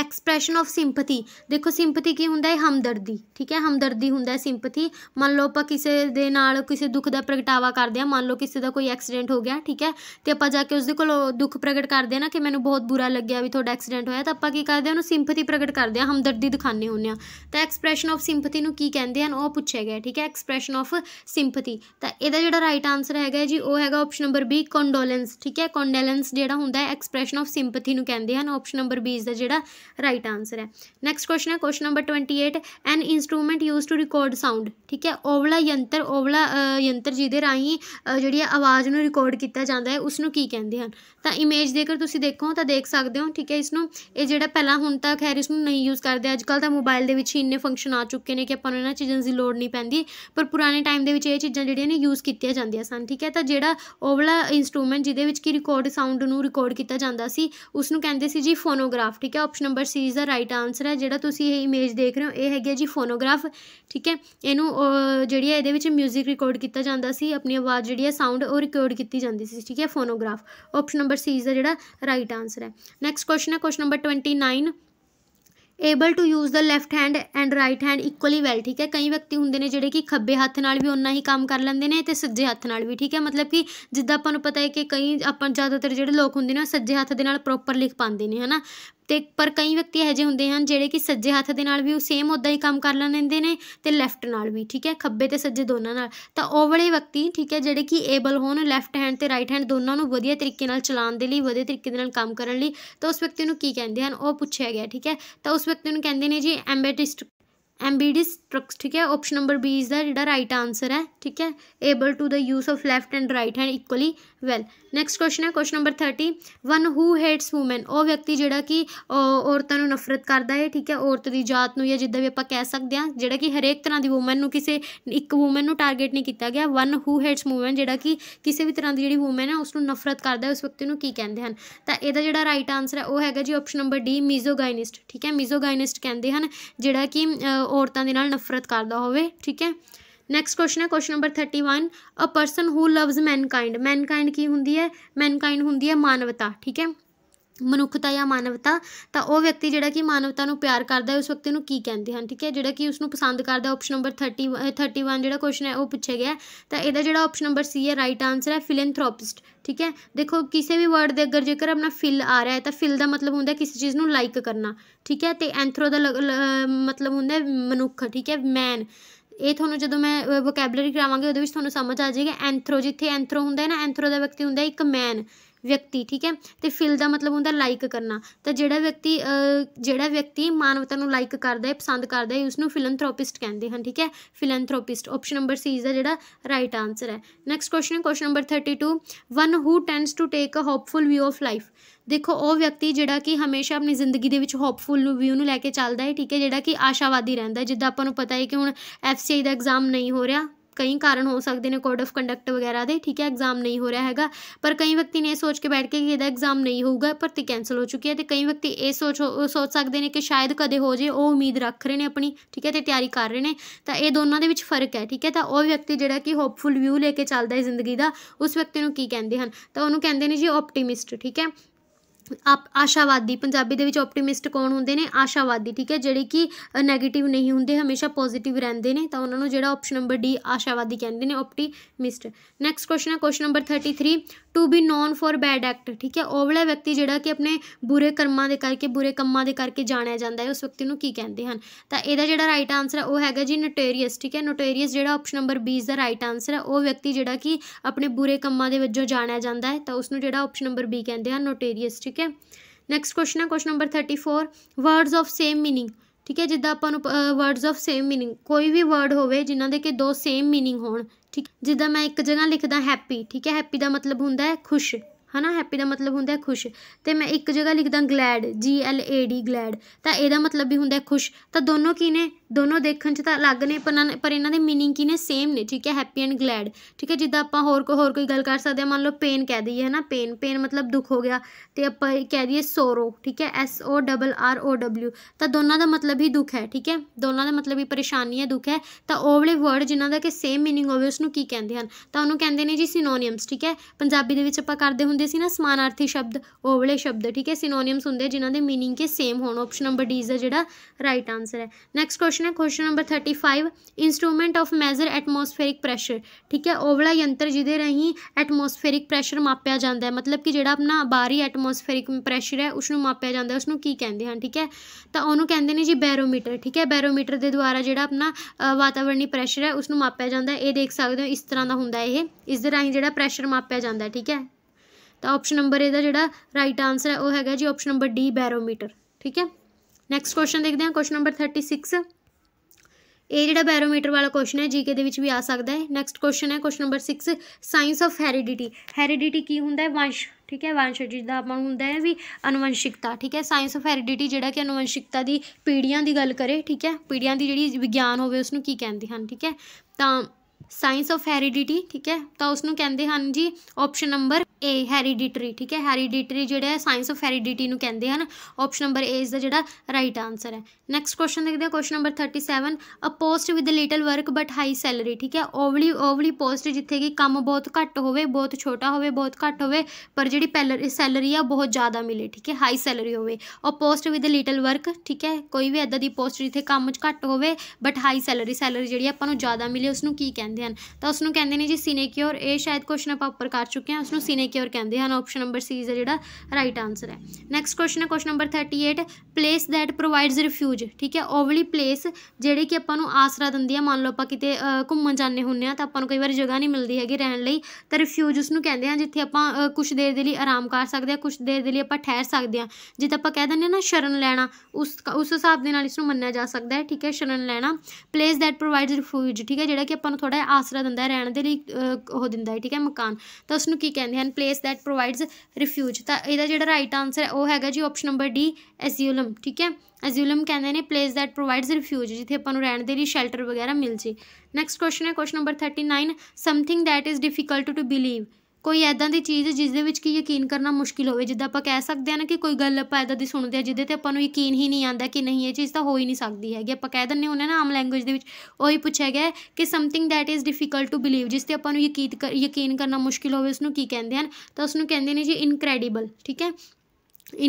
expression of sympathy. देखो सिंपथी की होंदा है हमदर्दी ठीक है। हमदर्दी होंदा है सिंपथी। मान लो आपां किसी दे नाल किसी दुख का प्रगटावा करते हैं, मान लो किसी का कोई एक्सीडेंट हो गया ठीक है, तो आपां जाके उसदे कोल दुख प्रगट करते हैं ना कि मैनूं बहुत बुरा लग्गिया भी तुहाडा एक्सीडेंट होया, तो आपां की करदे उहनूं सिंपथी प्रगट करते हैं, हमदर्दी दिखाने हुंदे आ। तो एक्सप्रैशन ऑफ सिंपथी नूं की कहंदे हन ओह पुछया गया ठीक है। एक्सप्रैशन ऑफ सिंपथी तो इहदा जिहड़ा राइट आंसर हैगा जी ओह हैगा ऑप्शन नंबर बी कंडोलेंस ठीक है। कंडोलेंस जिहड़ा हुंदा है एक्सप्रैशन ऑफ सिंपथी नूं कहंदे हन। Option number B is the जिहड़ा राइट आंसर है। नेक्स्ट क्वेश्चन है question number twenty eight, an instrument use to record sound ठीक है। ओवला यंत्र ओवला यंत्र जिहदे राही जिहड़ी आवाज़ नूं रिकॉर्ड किया जाता है उसनों की कहते हैं। तो इमेज देकर तुसी देखो तो देख सकते हो ठीक है। इसनों ये जिहड़ा पहला हुण तक खैर इसनों नहीं यूज़ करते, अजकल तो मोबाइल के विच इन्ने फंक्शन आ चुके हैं कि आपां नूं इन्हां चीज़ां की लोड़ नहीं पैंदी, पर पुराने टाइम दे विच ये चीज़ां जिहड़ियां ने यूज़ कीतियां जांदियां सन ठीक है। तो जिहड़ा ओवला इंस्ट्रूमेंट जिहदे विच कि रिकॉर्ड साउंड नूं रिकॉर्ड किया जाता सी उसनूं कहंदे सी जी फोनोग्राफ ठीक है। Option number C is the right answer है। जिहड़ा तुसी ये इमेज देख रहे हो ये हैगी जी फोनोग्राफ ठीक है। इनू जिहड़ी है इहदे विच म्यूजिक रिकॉर्ड किया जाता सी, अपनी आवाज़ जिहड़ी है साउंड और रिकॉर्ड की जाती सी ठीक है, phonograph. Option number C is the जिहड़ा राइट आंसर है। नैक्सट क्वेश्चन है question number twenty nine, able to use the left hand and right hand equally well ठीक है। कई व्यक्ति होंगे ने जोड़े कि खब्बे हथ नाल भी उन्ना ही काम कर लेंगे ने तो सज्जे हथ नाल भी ठीक है। मतलब कि जिदा अपन पता है कि कई अपन ज़्यादातर जोड़े लोग होंगे ने सज्जे हथ के नाल प्रॉपर लिख पाते हैं है ना, ते पर कई व्यक्ति यह जे होंगे हैं जोड़े कि सज्जे हथ के नाल भी सेम उदा ही काम कर लेंगे ने तो लैफ्ट नाल भी ठीक है, खब्बे तो सज्जे दोनों नाल। तो वो वाले व्यक्ति ठीक है जोड़े कि एबल होन लैफ्ट हैंड तो राइट हैंड दोनों नूं वधिया तरीके नाल चलाउण दे लई वधिया तरीके नाल काम करन लई तो उस व्यक्ति नूं की कहंदे हन वो पुछया गया ठीक है। तो उस व्यक्ति नूं कहंदे ने जी एम्बेडिस्ट एम्बिडिस्ट्रक्स ठीक है। ऑप्शन नंबर बी इसका जिहड़ा राइट आंसर है ठीक है। Able to the use of left and right hand equally well. Next question है question number thirty one, who hates women. वो व्यक्ति जोड़ा कि औरतों नूं नफरत करता है ठीक है, औरत की जात नूं या जिद्दां भी आपां कह सकते हैं, जोड़ा कि हरेक तरह की वूमेन नूं किसी एक वूमेन नूं टारगेट नहीं किया गया। वन हू हेट्स वूमेन जोड़ा कि किसी भी तरह की जिहड़ी वूमेन है उसनूं नफरत करता है उस व्यक्ति नूं की कहंदे हन। तो इहदा जिहड़ा राइट आंसर है वो हैगा जी ऑप्शन नंबर डी मिजोगाइनिस्ट ठीक है। मिजोगाइनिस्ट कहंदे हन जोड़ा कि औरतों के नाल नफरत करता होवे ठीक है। नैक्सट क्वेश्चन है question number thirty one, a person who loves mankind. Mankind की होंदी है? मैनकाइंड होंदी है मानवता ठीक है, मनुखता या मानवता। तो वह व्यक्ति जोड़ा कि मानवता को प्यार करता है उस व्यक्ति को की कहते हैं ठीक है, जोड़ा कि उसनों पसंद करता है। Option number thirty thirty one जो क्वेश्चन है वह पूछा गया। तो यह जो ऑप्शन नंबर सी है राइट आंसर है फिलैंथ्रोपिस्ट ठीक है। देखो किसी भी वर्ड के अगर जेकर अपना फिल आ रहा है तो फिल का मतलब होंगे किसी चीज़ को लाइक करना ठीक है, तो एंथ्रो का मतलब होंगे मनुख ठीक है, मैन। ये थोनों जो मैं वोकैबलरी करावांगी उहदे विच थोनों समझ आ जाएगी। एंथ्रो जिथे एंथ्रो होंदा है ना, एंथ्रो का व्यक्ति होंदा एक मैन व्यक्ति ठीक है, तो फिल का मतलब होंदा लाइक करना। तो जोड़ा व्यक्ति जोड़ा व्यक्ति मानवता को लाइक करता है पसंद करता है उसनों फिलैंथ्रोपिस्ट कहते हैं ठीक है, फिलैंथ्रोपिस्ट। ऑप्शन नंबर सी इसका जोड़ा राइट आंसर है। Next question question number thirty two one who tends to take a hopeful view of life. देखो वह व्यक्ति जोड़ा कि हमेशा अपनी जिंदगी के होपफुल व्यू में लैके चलता है ठीक है, जोड़ा कि आशावादी रहिंदा है। जिद्दां आपां नूं पता है कि हुण एफ सी आई का एग्जाम नहीं हो रहा कई कारण हो सकते हैं, कोड ऑफ कंडक्ट वगैरह दे, ठीक है, एग्जाम नहीं हो रहा हैगा। पर कई व्यक्ति ने सोच के बैठ के कि ਇਹਦਾ एग्जाम नहीं होगा पर तो कैंसल हो चुकी है, तो कई व्यक्ति ये सोच सोच सकते हैं कि शायद कदे हो जाए, वो उम्मीद रख रहे हैं अपनी, ठीक है, तो तैयारी कर रहे हैं। तो ये दोनों के फर्क है, ठीक है। तो वह व्यक्ति जोड़ा कि होपफुल व्यू लेके चलता है जिंदगी का, उस व्यक्ति को की कहते हैं, तो उन्होंने कहते हैं जी ऑप्टिमिस्ट, ठीक है, आप आशावादी। पंजाबी दे विच ऑप्टिमिस्ट कौन होंदे ने? आशावादी, ठीक है, जिहड़े कि नैगेटिव नहीं होंदे, हमेशा पॉजिटिव रहिंदे ने, तो उन्होंने जिहड़ा ऑप्शन नंबर डी आशावादी कहंदे ने, ऑप्टिमिस्ट। नैक्सट क्वेश्चन है question number thirty three to be known for bad act, ठीक है, वह वाला व्यक्ति जिहड़ा कि अपने बुरे कर्मां दे करके बुरे कामां दे करके जाणिया जांदा है, उस व्यक्ति नूं की कहंदे हन? तो इहदा जिहड़ा राइट आंसर है वह हैगा जी नोटेरियस, ठीक है, नोटेरियस जिहड़ा ऑप्शन नंबर बीस का राइट आंसर है, वह व्यक्ति जिहड़ा कि अपने बुरे कामां दे वजों जाणिया जांदा है, तो उसनूं जिहड़ा ऑप्शन नंबर बी कहंदे हन, नोटेरियस, ठीक है। नैक्सट क्वेश्चन है question number thirty four words of same meaning, ठीक है, जिदा अपन वर्ड्स ऑफ सेम मीनिंग, कोई भी वर्ड होवे जिन्हां दे के दो सेम मीनिंग होण, ठीक, जिदा मैं एक जगह लिखदा हैप्पी, ठीक है, हैप्पी का मतलब हुंदा है खुश, है ना, हैप्पी का मतलब हुंदा है खुश, तो मैं एक जगह लिखदा glad, G L A D glad, तो यह मतलब भी हुंदा है खुश। तो दोनों की ने दोनों देखने तो अलग ने पर पर इन्हों के मीनिंग की ने सेम ने, ठीक है, हैप्पी एंड ग्लैड, ठीक है। जिदा आप होर को होर कोई गल कर सकते हैं, मान लो पेन कह दीए, है ना, पेन पेन मतलब दुख हो गया, तो आप कह दीए सोरो, ठीक है, S O double R O W, तो दोनों का मतलब ही दुख है, ठीक है, दोनों का मतलब ही परेशानी है, दुख है। तो वो वाले वर्ड जिन्हों का कि सेम मीनिंग होवे उसनूं की कहते हैं? तो उन्होंने कहते हैं जी सिनोनियम्स, ठीक है, पंजाबी दे विच आपां करदे हुंदे सी ना समानार्थी शब्द, वो वाले शब्द, ठीक है, सिनोनियम्स होंदे जिन्हां दे मीनिंग के सेम होण। ऑप्शन नंबर डी इज जिहड़ा राइट आंसर है। Next question question number thirty five instrument of measure atmospheric pressure, ठीक है, ओवला यंत्र जिदे रही एटमोसफेरिक प्रेशर मापिया जाता है, मतलब कि जो अपना बाहरी एटमोसफेरिक प्रेशर है उसनों मापिया जाता है, उसनों की कहते हैं, ठीक है। तो उन्होंने कहते हैं जी बैरोमीटर, ठीक है, बैरोमीटर के द्वारा जो अपना वातावरणी प्रेशर है उसनों मापिया जाता है, ये देख सकते हो इस तरह का होंगे, ये इस राही जो प्रेशर मापिया जाता है, ठीक है। तो ऑप्शन नंबर ए जो राइट आंसर है वह है जी ऑप्शन नंबर डी बैरोमीटर, ठीक है। नैक्सट क्वेश्चन देखते हैं क्वेश्चन नंबर थर्टी सिक्स, ये जिहड़ा बैरोमीटर वाला क्वेश्चन है जीके दे विच भी आ सकता है। नैक्सट क्वेश्चन है question number six science of heredity, heredity की हुंदा है? वंश, ठीक है, वंश जिसका अपना होंगे है भी अनुवंशिकता, ठीक है, साइंस ऑफ हैरिडिटी जिहड़ा कि अनुवंशिकता की पीढ़ियां की गल करे, ठीक है, पीढ़ियां की जिहड़ी विज्ञान होवे उसनूं की कहंदे हन, ठीक है। तो साइंस ऑफ हैरिडिटी, ठीक है, तो उसनूं कहंदे हन जी ऑप्शन नंबर ए हैरिडिटरी, ठीक है, हैरिडिटरी जिहड़ा है साइंस ऑफ हैरिडिटी नूं कहंदे हन। ऑप्शन नंबर ए इसका जिहड़ा राइट आंसर है। नैक्सट क्वेश्चन देखते हैं question number thirty seven a post with little work but high salary, ठीक है, ओवली ओवली पोस्ट जिथे कि काम बहुत घट होवे, बहुत छोटा होवे, बहुत घट होवे पर जिहड़ी पैलरी सैलरी आ बहुत ज़्यादा मिले, ठीक है, हाई सैलरी होवे। और पोस्ट विद लिटल वर्क, ठीक है, कोई भी इदां दी पोस्ट जिथे काम घट होवे बट हाई सैलरी सैलरी जिहड़ी आपां नूं ज़्यादा मिले उसनूं की कहंदे हन? तो उसनूं कहंदे ने जी सिनेक्योर। ये शायद क्वेश्चन आपां उपर कर चुके हैं, उसनूं सिनेक्योर कहंदे हन। ऑप्शन नंबर सी इज जिहड़ा राइट आंसर है। नैक्सट क्वेश्चन है question number thirty eight place that provides refuge, ठीक है, ओवली प्लेस जिहड़ी कि आपां नूं आसरा दिंदी है, मान लो आपां किते घुम्मण जाने हुंदे आ तो आपां नूं कई बार जगह नहीं मिलती हैगी रहण लई, तो रिफ्यूज उसनूं कहंदे आ जिथे आपां कुछ देर दे लई आराम कर सकदे आ, कुछ देर दे लई आपां ठहर सकदे आ, जिथे आपां कह दिंदे ना शरण लैना, उस उस हिसाब दे नाल इसनूं मन्निया जा सकदा है, ठीक है, शरण लैना। प्लेस दैट प्रोवाइड्स रिफ्यूज, ठीक है, जिहड़ा कि आपां नूं थोड़ा आसरा दिंदा है, रहण दे लई ओह दिंदा है, ठीक है, मकान, तो उसनूं की कहंदे हन? Place that provides refuge. तो इहदा जिहड़ा राइट आंसर है ओह हैगा जी ऑप्शन नंबर डी एज्यूलम, ठीक है, एज्यूलम कहते हैं प्लेस दैट प्रोवाइड्स रिफ्यूज जिथे अपन रहने के लिए शेल्टर वगैरह मिल जाए। नैक्सट क्वेश्चन है question number thirty nine something that is difficult to believe, कोई ऐदा दी चीज़ जिसदे विच कि यकीन करना मुश्किल होवे, जिद्दां आपां कह सकते हैं ना कि कोई गल आपां ऐदा दी सुणदे आ जिहदे ते आपां नूं यकीन ही नहीं आंदा कि नहीं ये चीज़ तो हो ही नहीं सकती हैगी, आपां कह दिंदे हुंदे ना आम लैंग्वेज दे विच। ओही पुछिया गया कि something that is difficult to believe जिस ते आपां नूं यकीन कर यकीन करना मुश्किल होवे उसनूं की कहंदे हन? तो उसनूं कहंदे ने जी इनक्रैडिबल, ठीक है,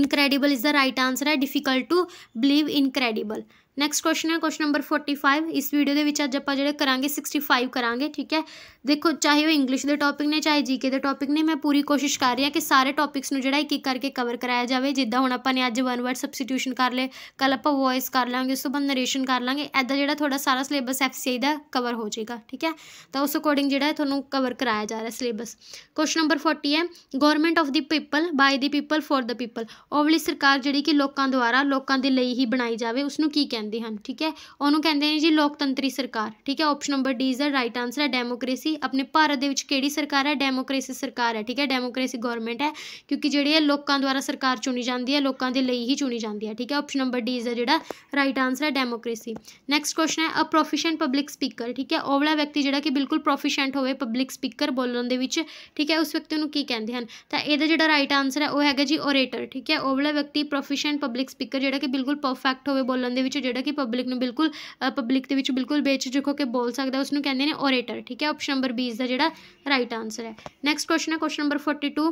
incredible is the right answer है, difficult to believe incredible. Next question है क्वेश्चन नंबर फोर्टी फाइव इस वीडियो के अज आप जो करांगे सिक्सटी फाइव करांगे, ठीक है। देखो चाहे वो इंग्लिश के टॉपिक ने चाहे जीके के टॉपिक ने, मैं पूरी कोशिश कर रही हूँ कि सारे टॉपिक्स को जोड़ा एक एक करके कवर कराया जाए। जिदा हूँ अपने अज वन वर्ड सबस्टिट्यूशन कर ले, कल आप वॉइस कर लेंगे, उस तो बाद नरेशन कर लेंगे, ऐदा जो थोड़ा सारा सिलेबस एफ सी आई का कवर हो जाएगा, ठीक है। तो उस अकॉर्डिंग जोड़ा थोड़ा कवर कराया जा रहा है सिलेबस। क्वेश्चन नंबर फोर्टी है government of the people by the people for the people, ओवली सरकार जी कि लोगों द्वारा लोगों के लिए ही बनाई जाए उसनूं की कहते हैं? ਜਾਂਦੇ ਹਨ। ठीक है, ਉਹਨੂੰ ਕਹਿੰਦੇ ਨੇ ਜੀ ਲੋਕਤੰਤਰੀ सरकार। ठीक है, option number D is the right answer है डेमोक्रेसी। अपने भारत के ਕਿਹੜੀ सरकार है? डेमोक्रेसी सरकार है। ठीक है, डेमोक्रेसी गौरमेंट है क्योंकि ਜਿਹੜੀ ਹੈ ਲੋਕਾਂ ਦੁਆਰਾ सरकार ਚੁਣੀ ਜਾਂਦੀ ਹੈ, ਲੋਕਾਂ ਦੇ ਲਈ ਹੀ ਚੁਣੀ ਜਾਂਦੀ ਹੈ। ठीक है, option number D is the ਜਿਹੜਾ राइट आंसर है डेमोक्रेसी। नैक्सट क्वेश्चन है अ प्रोफिशेंट पब्लिक स्पीकर। ठीक है, ਉਹ ਵਾਲਾ व्यक्ति ਜਿਹੜਾ ਕਿ ਬਿਲਕੁਲ प्रोफिशेंट ਹੋਵੇ पब्लिक स्पीकर ਬੋਲਣ ਦੇ ਵਿੱਚ। ठीक है, उस व्यक्ति ਨੂੰ ਕੀ ਕਹਿੰਦੇ ਹਨ? ਤਾਂ ਇਹਦਾ ਜਿਹੜਾ ਰਾਈਟ ਆਨਸਰ है ਉਹ ਹੈਗਾ ਜੀ ओरेटर। ठीक है, ਉਹ ਵਾਲਾ व्यक्ति प्रोफिशेंट पब्लिक स्पीकर ਜਿਹੜਾ ਕਿ ਬਿਲਕੁਲ ਪਰਫੈਕਟ ਹੋਵੇ ਬੋਲਣ ਦੇ ਵਿੱਚ, ਜਿਹੜਾ ਕਿ ਪਬਲਿਕ ਨੂੰ ਬਿਲਕੁਲ ਪਬਲਿਕ ਦੇ ਵਿੱਚ ਬਿਲਕੁਲ ਬੇਝਿਜਕ ਹੋ ਕੇ ਬੋਲ ਸਕਦਾ, ਉਸ ਨੂੰ ਕਹਿੰਦੇ ਨੇ ओरेटर। ठीक है, ऑप्शन नंबर बीस ਦਾ ਜਿਹੜਾ ਰਾਈਟ ਆਨਸਰ ਹੈ। ਨੈਕਸਟ क्वेश्चन है question number forty two,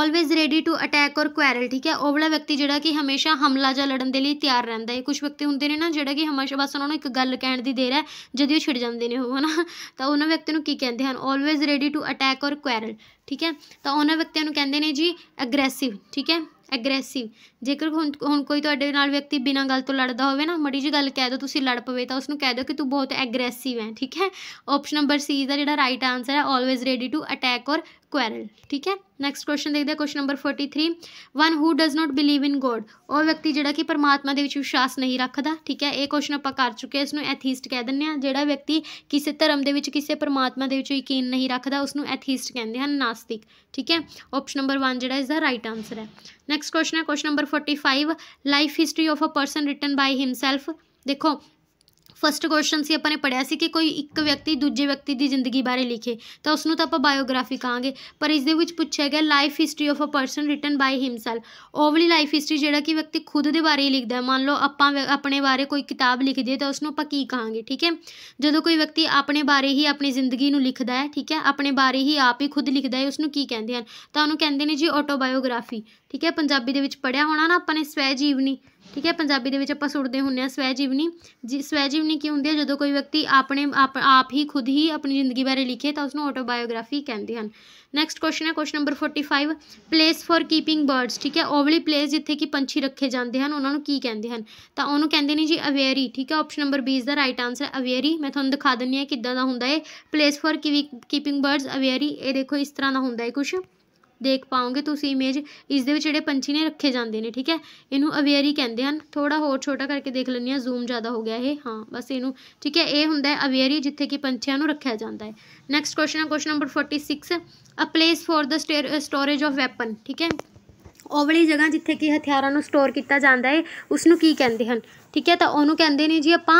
always ready to attack और क्वैरल। ठीक है, वो वाला व्यक्ति जोड़ा कि हमेशा हमला जा लड़न के लिए तैयार रहता है। कुछ व्यक्ति होंगे ने ना जोड़ा कि हमेशा बस उन्होंने एक गल कहने की देर है जदों छिड़ जाते हैं, है ना, तो उन्होंने व्यक्ति को की कहते हैं? ऑलवेज रेडी टू अटैक और क्वैरल। ठीक है, तो उन्होंने व्यक्तियों को कहते हैं जी अग्रैसिव। ठीक है, अग्रैसिव जेकर हुण हुण कोई तुहाडे नाल व्यक्ति बिना गल तो लड़दा होवे ना, मड़ी जी गल कह दो तुसी लड़ पवे तो उसनूं कह दो कि तू बहुत एग्रैसिव है। ठीक है, ऑप्शन नंबर सी दा जिहड़ा राइट आंसर है ऑलवेज रेडी टू अटैक और क्वैरल। ठीक है, नैक्सट क्वेश्चन देखते हैं question number forty three, one who does not believe in God. और व्यक्ति जोड़ा कि परमात्मा के विश्वास नहीं रखता। ठीक है, ये क्वेश्चन आप कर चुके हैं, इसनों एथीस्ट कह दें। जोड़ा व्यक्ति किसी धर्म के किसी परमात्मा के यकीन नहीं रखता उसनों एथीस्ट कहते हैं, नास्तिक। ठीक है, ऑप्शन नंबर वन जोड़ा इसका राइट आंसर है। नैक्सट क्वेश्चन है question number forty five, life history of a person written by himself. देखो फस्ट क्वेश्चन से अपने पढ़िया सी कि कोई एक व्यक्ति दूजे व्यक्ति की जिंदगी बारे लिखे तो उसनू तो आप बायोग्राफी कहेंगे, पर इस दे विच पूछा गया life history of a person written by himself. वो वाली लाइफ हिस्टरी जोड़ा कि व्यक्ति खुद के बारे ही लिखता है, मान लो आप अपने बारे कोई किताब लिख दिए तो उसनू आप की कहेंगे। ठीक है, जो कोई व्यक्ति अपने बारे ही अपनी जिंदगी में लिखता है, ठीक है, अपने बारे ही आप ही खुद लिखता है, उसनू की कहते हैं? तो उन्होंने कहते हैं जी ऑटोबायोग्राफी। ठीक है, पंजाबी दे विच पढ़िया होना ना अपने स्वै जीवनी। ठीक है, पंजाबी दे विच आपां सुणदे हुंदे आ स्वै जीवनी जी। स्वै जीवनी की हुंदी है जदों कोई व्यक्ति अपने आप आप ही खुद ही अपनी जिंदगी बारे लिखे तो उसनूं ऑटोबायोग्राफी कहते हैं। नैक्सट क्वेश्चन है question number forty five, place for keeping birds. ठीक है, ओवली प्लेस जिथे कि पंछी रखे जाते हैं उन्होंने की कहते हैं? तो उन्होंने कहते हैं जी अवेयरी। ठीक है, ऑप्शन नंबर बीस का राइट आंसर है अवेयरी। मैं थोड़ा दिखा दिनी है किदा का हुंदा है place for keeping birds aviary. ये देखो इस तरह का हुंदा है, कुछ देख पाओगे तुसी इमेज इस दे विच जिहड़े पंछी ने रखे जाते हैं। ठीक है, इनू अवेयरी कहते हैं। थोड़ा होर छोटा करके देख लैंदे आ, जूम ज़्यादा हो गया है, हाँ बस इनू। ठीक है, ये हुंदा है अवेयरी जिथे कि पंछियों नू रखा जाता है। नैक्सट क्वेश्चन है question number forty six, a place for the storage of weapon. ठीक है, वो वाली जगह जिथे कि हथियारों को स्टोर किया जाता है उसनू की कहते हैं? ठीक है, तो उहनू कहते ने जी आपां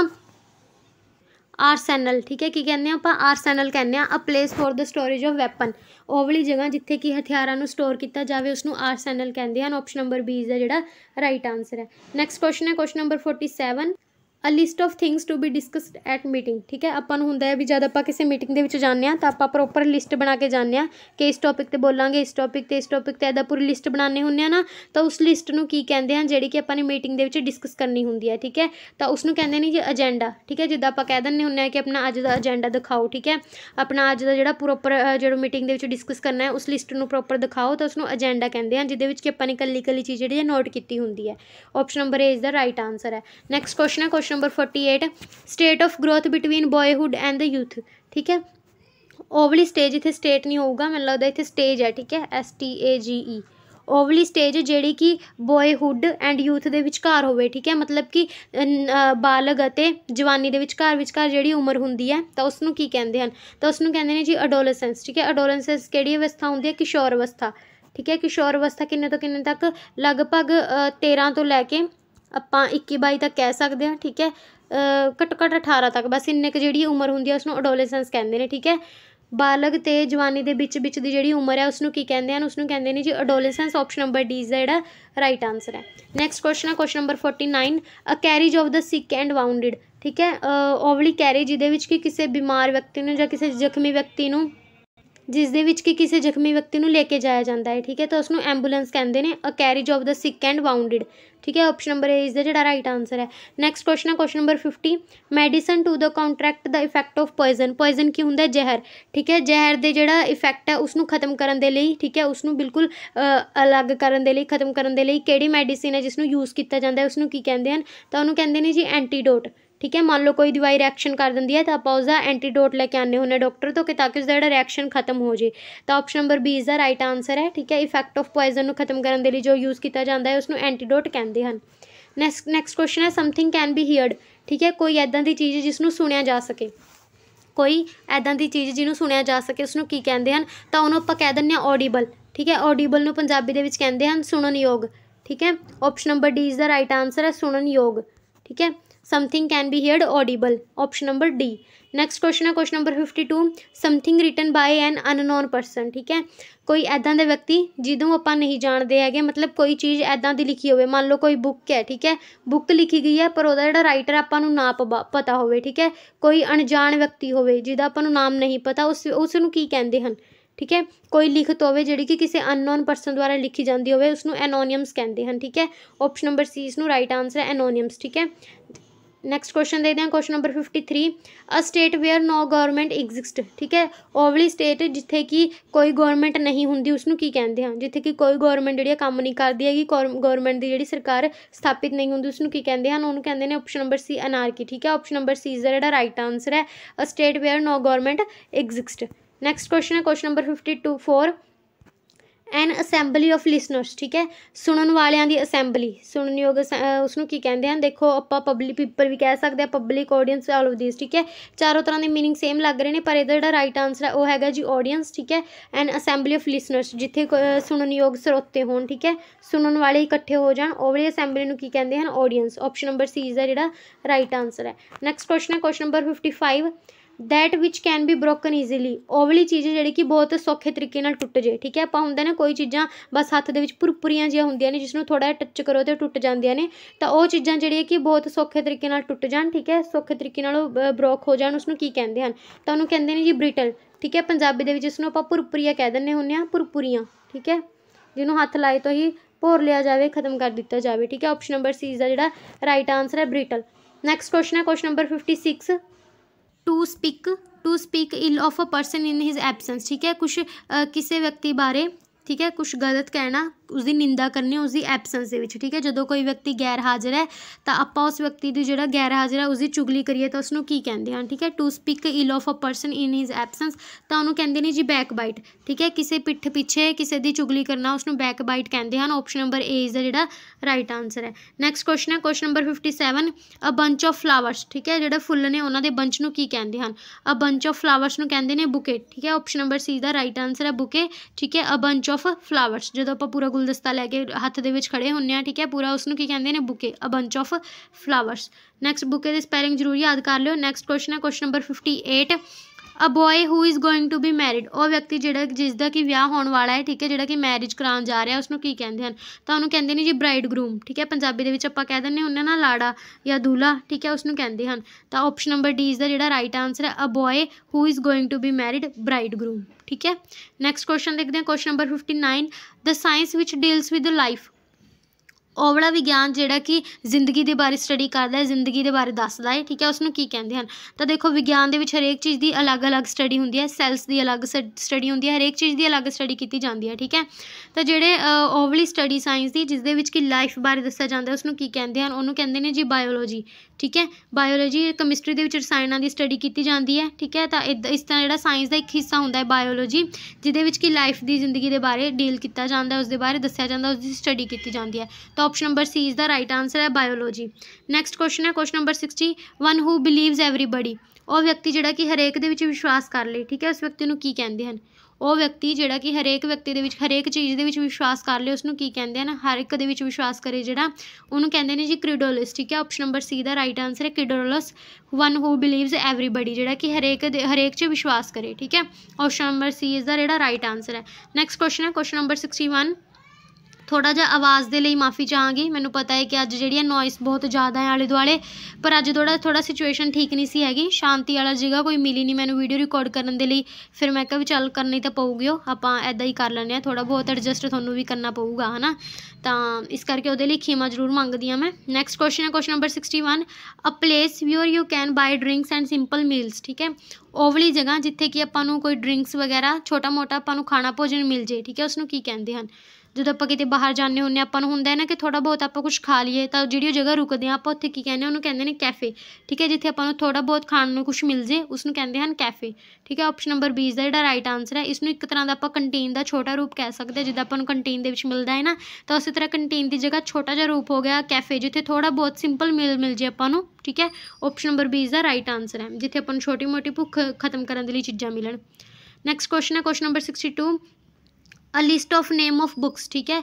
आर्सैनल। ठीक है, की कहने आप आर्सैनल कहने a place for the storage of weapon. वो वाली जगह जिथे कि हथियारों को स्टोर किया जाए उसनू आर्सैनल कहते हैं। ऑप्शन नंबर बीस का जोड़ा राइट आंसर है। नैक्सट क्वेश्चन है question number forty seven, a list of things to be discussed at meeting. ठीक है, अपन होंदा है भी जब आप किसी मीटिंग दे विच जाने तो आप प्रोपर लिस्ट बना के जाने कि इस टॉपिक ते बोलांगे, इस टॉपिक ते इस टॉपिक ते ऐदा पूरी लिस्ट बनाने होंगे ना, तो उस लिस्ट नू की कहते हैं जिहड़ी कि आपां ने मीटिंग दे विच डिस्कस करनी हुंदी है। ठीक है, तो उसनू कहते हैं जी एजेंडा। ठीक है, जिद्दां आपां कह दिंदे हुंदे आ कि अपना अज दा एजेंडा दिखाओ। ठीक है, अपना अज दा जिहड़ा प्रोपर जिहड़ी मीटिंग दे विच डिस्कस करना है उस लिस्ट नू प्रोपर दिखाओ, तो उसनू एजेंडा कहते हैं, जिहदे विच कि आपां ने कल्ली कल्ली चीज़ जिहड़ी नोट कीती हुंदी है। Option number A is the right answer है। नैक्सट क्वेश्चन है question number forty eight, state of growth between boyhood and the youth. ठीक है, ओवली स्टेज इतने स्टेट नहीं होगा, मैं लगता इतने स्टेज है। ठीक है, S T A G E ओवली स्टेज जी कि बॉयहुड एंड यूथ के विचकार होवे। ठीक है, मतलब कि बालग अते जवानी के विचकार विचकार जी उम्र होंगी है तो उसनू की कहते हैं? तो उसनू कहते हैं जी अडोलेसेंस। ठीक है, अडोलेसेंस केड़ी अवस्था होंदी है? किशोर अवस्था। ठीक है, किशोर अवस्था किन्ने तो किन्ने तक? लगभग तेरह तो लैके ਆਪਾਂ इक्की बाई तक कह सकते हैं। ठीक है, घट घट अठारह तक, बस इन्ने क जी उम्र होंगी उसनू अडोलेसेंस कहते हैं। ठीक है, बालग तो जवानी के बिच बिच की जी उम्र है उसनू की कहते हैं? उसनू कहते हैं जी अडोलेसेंस। ऑप्शन नंबर डी का जोड़ा राइट आंसर है। नैक्सट क्वेश्चन है question number forty nine, a carriage of the sick and wounded. ठीक है, ओवली कैरिज जिहदे विच कि किसी बीमार व्यक्ति नू जां किसी जख्मी व्यक्ति नू जिस दे विच कि किसी जख्मी व्यक्ति नू लेके जाया जाता है। ठीक है, तो उसनू एंबूलेंस कहते हैं। A carriage of the sick and wounded. ठीक है, ऑप्शन नंबर ए इसका जोड़ा राइट आंसर है। नैक्सट क्वेश्चन है question number fifty, medicine to the contract the effect of poison. Poison की होंदा जहर। ठीक है, जहर दे जोड़ा इफैक्ट है उसनू खत्म करने के लिए, ठीक है, उसनू बिल्कुल अलग करने के लिए खत्म करने के लिए केड़ी मेडिसिन है जिसनू यूज़ किया जाता है उसनू की कहते हैं? तो उन्होंने कहते हैं जी एंटीडोट। ठीक है, मान लो कोई दवाई रिएक्शन कर देंदी है तो आप उसका एंटीडोट लेके आने होने डॉक्टर तो कि ताकि उसका जो रिएक्शन खत्म हो जाए। तो ऑप्शन नंबर बी इसका राइट आंसर है। ठीक है, इफैक्ट ऑफ पॉइजन को खत्म करने के लिए जो यूज़ किया जाता है उसनू एंटीडोट कहते हैं। ਨੈਕਸਟ ਨੈਕਸਟ ਕੁਐਸਚਨ ਹੈ ਸਮਥਿੰਗ ਕੈਨ ਬੀ ਹੀਅਰਡ, ठीक है, कोई इदा की चीज़ जिसनों सुनिया जा सके, कोई इदा की चीज़ जिन्होंने सुनिया जा सके उसनों की कहते हैं, तो उन्होंने आप कह दें ऑडिबल, ठीक है, ऑडिबल नूं पंजाबी दे विच कहते हैं सुनन योग, ठीक है, option number D is the right answer है सुनन योग, ठीक है, something can be heard audible, option number D. Next question है question number fifty two something written by an unknown person, ठीक है, कोई इदा के व्यक्ति जिदों आप नहीं जानते है, मतलब कोई चीज़ इदा की लिखी हो, मान लो कोई बुक है, ठीक है, बुक लिखी गई है पर उसका जो राइटर आपको ना पता हो, ठीक है, कोई अनजान व्यक्ति हो जिसका आपको नाम नहीं पता उस उसनों की कहते हैं, ठीक है, कोई लिखत हो जिहड़ी कि किसी अननोन परसन द्वारा लिखी जाती हो उसनों एनोनियम्स कहते हैं, ठीक है, ऑप्शन नंबर सी इसनों राइट आंसर है एनोनियम्स, ठीक है। नैक्सट क्वेश्चन देखते हैं question number fifty three a state where no government exist, ठीक है, ओवली स्टेट जिथे कि कोई गौरमेंट नहीं होंगी उसनों की कहते हैं, जिथे कि कोई गौरमेंट जी काम नहीं करती हैगी, गौरमेंट की जी सरकार स्थापित नहीं होंगी उसनों की कहते हैं, उन्होंने कहते हैं ऑप्शन नंबर सी अनारकी, ठीक है, option number C is the right answer है a state where no government exist. Next question है question number fifty two four an assembly of listeners, ठीक है, सुनन वालियां दी असैम्बली सुनन योग उसनों की कहते हैं, देखो आपां पब्लिक पीपल भी कह सकते हैं, public audience all of this, ठीक है, चारों तरह के मीनिंग सेम लग रहे हैं पर इहदा जिहड़ा राइट आंसर है वह हैगा जी ऑडियंस, ठीक है, एन असैम्बली ऑफ लिसनर्स जिथे सुनन योग स्रोते होण, ठीक है, सुनन वाले इकट्ठे हो जाण ओवली असैम्बली नूं की कहते हैं audience, option number C is the जिहड़ा राइट आंसर है। नैक्सट क्वेश्चन है question number fifty five that which can be broken easily, ओवली चीज़ जी कि बहुत सौखे तरीके नाल टुट जाए, ठीक है, आपां हुंदा ना कोई चीज़ां बस हत्थ दे विच पुरपुरियां जिहियां हुंदियां ने जिसनों थोड़ा जिहा टच करो तो टुट जांदियां ने, तो वो चीज़ां जी कि बहुत सौखे तरीके नाल टुट जाण, ठीक है, सौखे तरीके नाल ब्रोक हो जाण उसनों की कहते हैं, तो उन्होंने कहते हैं जी ब्रिटल, ठीक है, पंजाबी दे विच इसनों आपां पुरपुरियां कह दिंदे हुंदे आ, पुरपुरियां, ठीक है, जिन्होंने हत्थ लाए तो ही भोर लिया जाए खत्म कर दिता जाए, ठीक है, option number C is the जिहड़ा राइट आंसर है ब्रिटल। नैक्सट क्वेश्चन है question number fifty six to speak to speak ill of a person in his absence, ठीक है, कुछ आ, किसी व्यक्ति बारे, ठीक है, कुछ गलत कहना उसकी निंदा करनी उसकी एबसेंस दे विच, ठीक है, जो कोई व्यक्ति गैर हाजिर है तो आप उस व्यक्ति की जो गैर हाजिर है उसकी चुगली करिए तो उसनों की कहते हैं, ठीक है, to speak ill of a person in his absence तो उन्होंने कहते हैं जी बैक बाइट, ठीक है, किसी पिठ पिछे किसी की चुगली करना उसनों बैक बाइट कहते हैं, option number A is the जिहड़ा राइट आंसर है। नैक्सट क्वेश्चन है question number fifty seven a bunch of flowers, ठीक है, जो फुल ने उन्होंने बंच नूं की कहते हैं, अ बंच ऑफ फ्लावर्स नूं कहते हैं बुके, ठीक है, ऑप्शन नंबर सी दा राइट आंसर है बुके, ठीक है, अ बंच ऑफ फ्लावर्स जो आप पूरा गुलदस्ता लैके हत्थ दे विच खड़े होंगे, ठीक है, पूरा उसनों की कहते हैं bouquet, a bunch of flowers. Next bouquet की स्पैलिंग जरूर याद कर लियो। नैक्सट क्वेश्चन है question number fifty eight a boy who is going to be married, वह व्यक्ति जिहड़ा जिसका कि विआह होने वाला है, ठीक है, जिहड़ा कि मैरिज कराउण जा रहा है उसनों की कहते हैं, तो उन्होंने कहते हैं जी ब्राइडग्रूम, ठीक है, पंजाबी दे विच आपां कह दिंदे उन्हां ना लाड़ा या दूल्हा, ठीक है, उसनों कहते हैं, तो option number D is the जिहड़ा राइट आंसर है a boy who is going to be married bridegroom, ठीक है। नैक्सट क्वेश्चन देखते हैं question number fifty nine the science which deals with life, ओवला विज्ञान जिहड़ा कि जिंदगी के बारे स्टडी करता है, जिंदगी के बारे दसदा है, ठीक है, उसनों की कहते हैं, तो देखो विज्ञान के हरेक चीज़ की अलग अलग स्टडी होंदी है, सैल्स की अलग स्टडी होंदी है, हरेक चीज़ की अलग स्टडी की जाती है, ठीक है, तो जिहड़े ओवली स्टडी साइंस की जिस दे विच कि लाइफ बारे दस्या जाता है उसनों की कहते हैं, उन्होंने कहते हैं जी बायोलॉजी, ठीक है, बायोलॉजी कैमिस्ट्री के रसायनों की स्टडी की जाती है, ठीक है, तो इद इस तरह जिहड़ा साइंस का एक हिस्सा होंदा है बायोलॉजी जिहदे विच कि लाइफ की जिंदगी के बारे डील किया जाता है, उसके बारे दस्या जाता है, उसकी स्टडी की जाती है, तो option number C is the right answer है बायोलॉजी। नैक्सट क्वेश्चन है question number sixty one who believes everybody, वह व्यक्ति जिहड़ा कि हरेक दे विच विश्वास कर ले, ठीक है, उस व्यक्ति नूं की कहते हैं, वह व्यक्ति जिहड़ा कि हरेक व्यक्ति दे विच हरेक चीज़ दे विच विश्वास कर ले उसनों की कहते हैं, हर एक दे विच विश्वास करे जिहड़ा उन्होंने कहते हैं जी क्रिडोलस, ठीक है, ऑप्शन नंबर सी दा राइट आंसर है credulous one who believes everybody जिहड़ा कि हरेक हरेक च विश्वास करे, ठीक है, option number C is the जिहड़ा राइट आंसर है। नैक्सट क्वेश्चन है क्वेश्चन नंबर सिक्सटी वन थोड़ा जा आवाज़ के लिए माफ़ी चाहांगी, मैनू पता है कि अज जी नॉइस बहुत ज़्यादा है आले दुआले, पर अज थोड़ा थोड़ा सिचुएशन ठीक नहीं सी हैगी, शांति वाला जगह कोई मिली नहीं मैं वीडियो रिकॉर्ड करने के लिए, फिर मैं कहा भी चल करनी तो पऊगी, आप ऐदा ही कर लें, थोड़ा बहुत एडजस्ट थोनू भी करना पेगा, है ना, तो इस करके वो खीमा जरूर मंगती हाँ मैं। नैक्सट क्वेश्चन है question number sixty one a place where you can buy drinks and simple meals, ठीक है, ओवली जगह जिथे कि आपू कोई ड्रिंक्स वगैरह छोटा मोटा आपू खाना भोजन मिल जाए, ठीक है, उसनों की कहते हैं, ਜਦੋਂ ਆਪਾਂ ਕਿਤੇ ਬਾਹਰ ਜਾਂਦੇ ਹੁੰਦੇ ਆਪਾਂ ਨੂੰ ਹੁੰਦਾ ਹੈ ਨਾ ਕਿ ਥੋੜਾ ਬਹੁਤ ਆਪਾਂ ਕੁਝ ਖਾ ਲਈਏ ਤਾਂ ਜਿਹੜੀ ਜਗ੍ਹਾ ਰੁਕਦੇ ਆ ਆਪਾਂ ਉੱਥੇ ਕੀ ਕਹਿੰਦੇ ਉਹਨੂੰ ਕਹਿੰਦੇ ਨੇ ਕੈਫੇ, ਠੀਕ ਹੈ, ਜਿੱਥੇ ਆਪਾਂ ਨੂੰ ਥੋੜਾ ਬਹੁਤ ਖਾਣ ਨੂੰ ਕੁਝ ਮਿਲ ਜੇ ਉਸਨੂੰ ਕਹਿੰਦੇ ਹਨ ਕੈਫੇ, ਠੀਕ ਹੈ। ਆਪਸ਼ਨ ਨੰਬਰ ਬੀ ਦਾ ਜਿਹੜਾ ਰਾਈਟ ਆਨਸਰ ਹੈ। ਇਸ ਨੂੰ ਇੱਕ ਤਰ੍ਹਾਂ ਦਾ ਆਪਾਂ ਕੰਟੀਨ ਦਾ ਛੋਟਾ ਰੂਪ ਕਹਿ ਸਕਦੇ ਜਿੱਦਾਂ ਆਪਾਂ ਨੂੰ ਕੰਟੀਨ ਦੇ ਵਿੱਚ ਮਿਲਦਾ ਹੈ ਨਾ, ਤਾਂ ਉਸੇ ਤਰ੍ਹਾਂ ਕੰਟੀਨ ਦੀ ਜਗ੍ਹਾ ਛੋਟਾ ਜਿਹਾ ਰੂਪ ਹੋ ਗਿਆ ਕੈਫੇ, ਜਿੱਥੇ ਥੋੜਾ ਬਹੁਤ ਸਿੰਪਲ ਮੀਲ ਮਿਲ ਜੇ ਆਪਾਂ ਨੂੰ, ਠੀਕ ਹੈ। ਆਪਸ਼ਨ ਨੰਬਰ ਬੀ ਦਾ ਰਾਈਟ ਆਨਸਰ ਹੈ, ਜਿੱਥੇ ਆਪਾਂ ਨੂੰ ਛੋਟੀ ਮੋਟੀ ਭੁੱਖ ਖਤਮ ਕਰਨ ਦੇ ਲਈ ਚੀਜ਼ਾਂ ਮਿਲਣ। ਨੈਕਸਟ ਕੁਐਸਚਨ ਹੈ question number sixty two, a list of name of books, ਠੀਕ ਹੈ।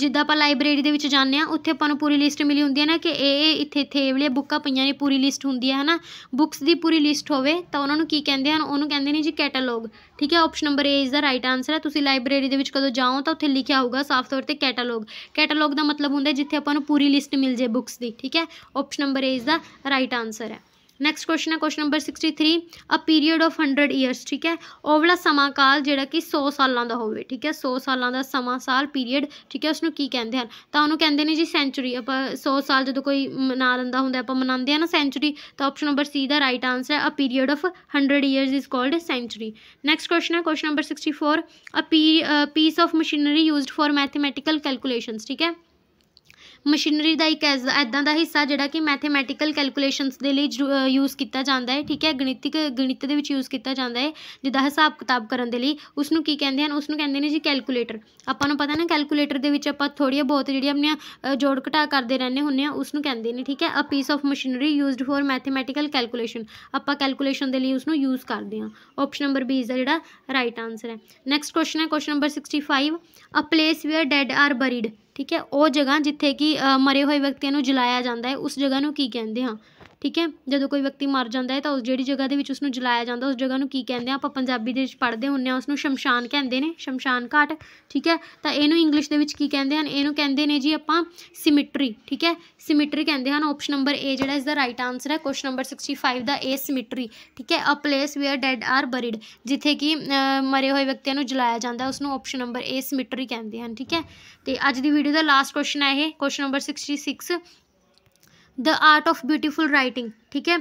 ਜਿੱਦਾਂ ਆਪਾਂ ਲਾਇਬ੍ਰੇਰੀ ਦੇ ਵਿੱਚ ਜਾਂਦੇ ਹਾਂ ਉੱਥੇ ਆਪਾਂ ਨੂੰ ਪੂਰੀ ਲਿਸਟ ਮਿਲੀ ਹੁੰਦੀ ਹੈ ਨਾ ਕਿ ਇਹ ਇੱਥੇ ਇੱਥੇ ਇਹ ਵਾਲੀਆਂ ਬੁੱਕਾਂ ਪਈਆਂ ਨੇ, ਪੂਰੀ ਲਿਸਟ ਹੁੰਦੀ ਹੈ ਹੈ ਨਾ। ਬੁੱਕਸ ਦੀ ਪੂਰੀ ਲਿਸਟ ਹੋਵੇ ਤਾਂ ਉਹਨਾਂ ਨੂੰ ਕੀ ਕਹਿੰਦੇ ਹਨ, ਉਹਨੂੰ ਕਹਿੰਦੇ ਨੇ ਜੀ ਕੈਟਾਲੋਗ, ਠੀਕ ਹੈ। Option number A is the right answer ਹੈ। ਤੁਸੀਂ ਲਾਇਬ੍ਰੇਰੀ ਦੇ ਵਿੱਚ ਕਦੋਂ ਜਾਓ ਤਾਂ ਉੱਥੇ ਲਿਖਿਆ ਹੋਊਗਾ ਸਾਫ਼ ਤੌਰ 'ਤੇ ਕੈਟਾਲੋਗ। ਕੈਟਾਲੋਗ ਦਾ ਮਤਲਬ ਹੁੰਦਾ ਜਿੱਥੇ ਆਪਾਂ ਨੂੰ ਪੂਰੀ ਲਿਸਟ ਮਿਲ ਜੇ ਬੁੱਕਸ ਦੀ, ਠੀਕ ਹੈ। Option number A is the right answer ਹੈ। ਨੈਕਸਟ ਕੁਐਸਚਨ ਹੈ question number sixty three, a period of hundred years, ਠੀਕ ਹੈ। ਉਹ ਵਾਲਾ ਸਮਾਂ ਕਾਲ ਜਿਹੜਾ ਕਿ ਸੌ ਸਾਲਾਂ ਦਾ ਹੋਵੇ, ਠੀਕ ਹੈ। ਸੌ ਸਾਲਾਂ ਦਾ ਸਮਾਂ ਸਾਲ ਪੀਰੀਅਡ, ਠੀਕ ਹੈ, ਉਸਨੂੰ ਕੀ ਕਹਿੰਦੇ ਹਨ ਤਾਂ ਉਹਨੂੰ ਕਹਿੰਦੇ ਨੇ ਜੀ ਸੈਂਚੁਰੀ। ਆਪਾਂ ਸੌ ਸਾਲ ਜਦੋਂ ਕੋਈ ਮਨਾ ਲੈਂਦਾ ਹੁੰਦਾ ਆਪਾਂ ਮਨਾਉਂਦੇ ਹਾਂ ਨਾ ਸੈਂਚੁਰੀ, ਤਾਂ ਆਪਸ਼ਨ ਨੰਬਰ ਸੀ ਦਾ ਰਾਈਟ ਆਨਸਰ ਹੈ, a period of hundred years is called century. Next question ਹੈ question number sixty four, a piece of machinery used for mathematical calculations, ਠੀਕ ਹੈ। ਮਸ਼ੀਨਰੀ ਦਾ ਇੱਕ ਇੱਦਾਂ ਦਾ ਹਿੱਸਾ ਜਿਹੜਾ ਕਿ ਮੈਥੇਮੈਟੀਕਲ ਕੈਲਕੂਲੇਸ਼ਨਸ ਦੇ ਲਈ ਯੂਜ਼ ਕੀਤਾ ਜਾਂਦਾ ਹੈ, ਠੀਕ ਹੈ, ਗਣਿਤਿਕ ਗਣਿਤ ਦੇ ਵਿੱਚ ਯੂਜ਼ ਕੀਤਾ ਜਾਂਦਾ ਹੈ ਜਿੱਦਾਂ ਹਿਸਾਬ ਕਿਤਾਬ ਕਰਨ ਦੇ ਲਈ। ਉਸਨੂੰ ਕੀ ਕਹਿੰਦੇ ਹਨ, ਉਸਨੂੰ ਕਹਿੰਦੇ ਨੇ ਜੀ ਕੈਲਕੂਲੇਟਰ। ਆਪਾਂ ਨੂੰ ਪਤਾ ਨਾ ਕੈਲਕੂਲੇਟਰ ਦੇ ਵਿੱਚ ਆਪਾਂ ਥੋੜ੍ਹੀਆਂ ਬਹੁਤ ਜਿਹੜੀਆਂ ਆਪਣੀਆਂ ਜੋੜ ਘਟਾ ਕਰਦੇ ਰਹਿੰਦੇ ਹੁੰਦੇ ਹਾਂ ਉਸਨੂੰ ਕਹਿੰਦੇ ਨੇ, ਠੀਕ ਹੈ, a piece of machinery used for mathematical calculation. ਆਪਾਂ ਕੈਲਕੂਲੇਸ਼ਨ ਦੇ ਲਈ ਉਸਨੂੰ ਯੂਜ਼ ਕਰਦੇ ਹਾਂ। ਆਪਸ਼ਨ ਨੰਬਰ ਬੀ ਦਾ ਜਿਹੜਾ ਰਾਈਟ ਆਨਸਰ ਹੈ। ਨੈਕਸਟ ਕੁਐਸਚਨ ਹੈ question number sixty five, a place where dead are buried, ਠੀਕ ਹੈ। ਉਹ ਜਗ੍ਹਾ ਜਿੱਥੇ ਕਿ ਮਰੇ ਹੋਏ ਵਿਅਕਤੀਆਂ ਨੂੰ ਜਲਾਇਆ ਜਾਂਦਾ ਹੈ ਉਸ ਜਗ੍ਹਾ ਨੂੰ ਕੀ ਕਹਿੰਦੇ ਹਾਂ, ਠੀਕ ਹੈ। ਜਦੋਂ ਕੋਈ ਵਿਅਕਤੀ ਮਰ ਜਾਂਦਾ ਹੈ ਤਾਂ ਉਸ ਜਿਹੜੀ ਜਗ੍ਹਾ ਦੇ ਵਿੱਚ ਉਸਨੂੰ ਜਲਾਇਆ ਜਾਂਦਾ ਉਸ ਜਗ੍ਹਾ ਨੂੰ ਕੀ ਕਹਿੰਦੇ ਆ, ਆਪਾਂ ਪੰਜਾਬੀ ਦੇ ਵਿੱਚ ਪੜ੍ਹਦੇ ਹੁੰਦੇ ਹਾਂ ਉਸਨੂੰ ਸ਼ਮਸ਼ਾਨ ਕਹਿੰਦੇ ਨੇ, ਸ਼ਮਸ਼ਾਨ ਘਾਟ, ਠੀਕ ਹੈ। ਤਾਂ ਇਹਨੂੰ ਇੰਗਲਿਸ਼ ਦੇ ਵਿੱਚ ਕੀ ਕਹਿੰਦੇ ਹਨ, ਇਹਨੂੰ ਕਹਿੰਦੇ ਨੇ ਜੀ ਆਪਾਂ ਸਿਮਟਰੀ, ਠੀਕ ਹੈ, ਸਿਮਟਰੀ ਕਹਿੰਦੇ ਹਨ। ਆਪਸ਼ਨ ਨੰਬਰ ਏ ਜਿਹੜਾ ਇਸ ਦਾ ਰਾਈਟ ਆਨਸਰ ਹੈ। ਕੁਐਸਚਨ ਨੰਬਰ ਸਿਕਸਟੀ ਫਾਈਵ ਦਾ ਏ ਸਿਮਟਰੀ, ਠੀਕ ਹੈ, a place where dead are buried, ਜਿੱਥੇ ਕਿ ਮਰੇ ਹੋਏ ਵਿਅਕਤੀਆਂ ਨੂੰ ਜਲਾਇਆ ਜਾਂਦਾ ਉਸਨੂੰ ਆਪਸ਼ਨ ਨੰਬਰ ਏ ਸਿਮਟਰੀ ਕਹਿੰਦੇ ਹਨ, ਠੀਕ ਹੈ। ਅਤੇ ਅੱਜ ਦੀ ਵੀਡੀਓ ਦਾ ਲਾਸਟ ਕੁਐਸਚਨ ਹੈ ਇਹ question number sixty six, the art of beautiful writing, ਠੀਕ ਹੈ।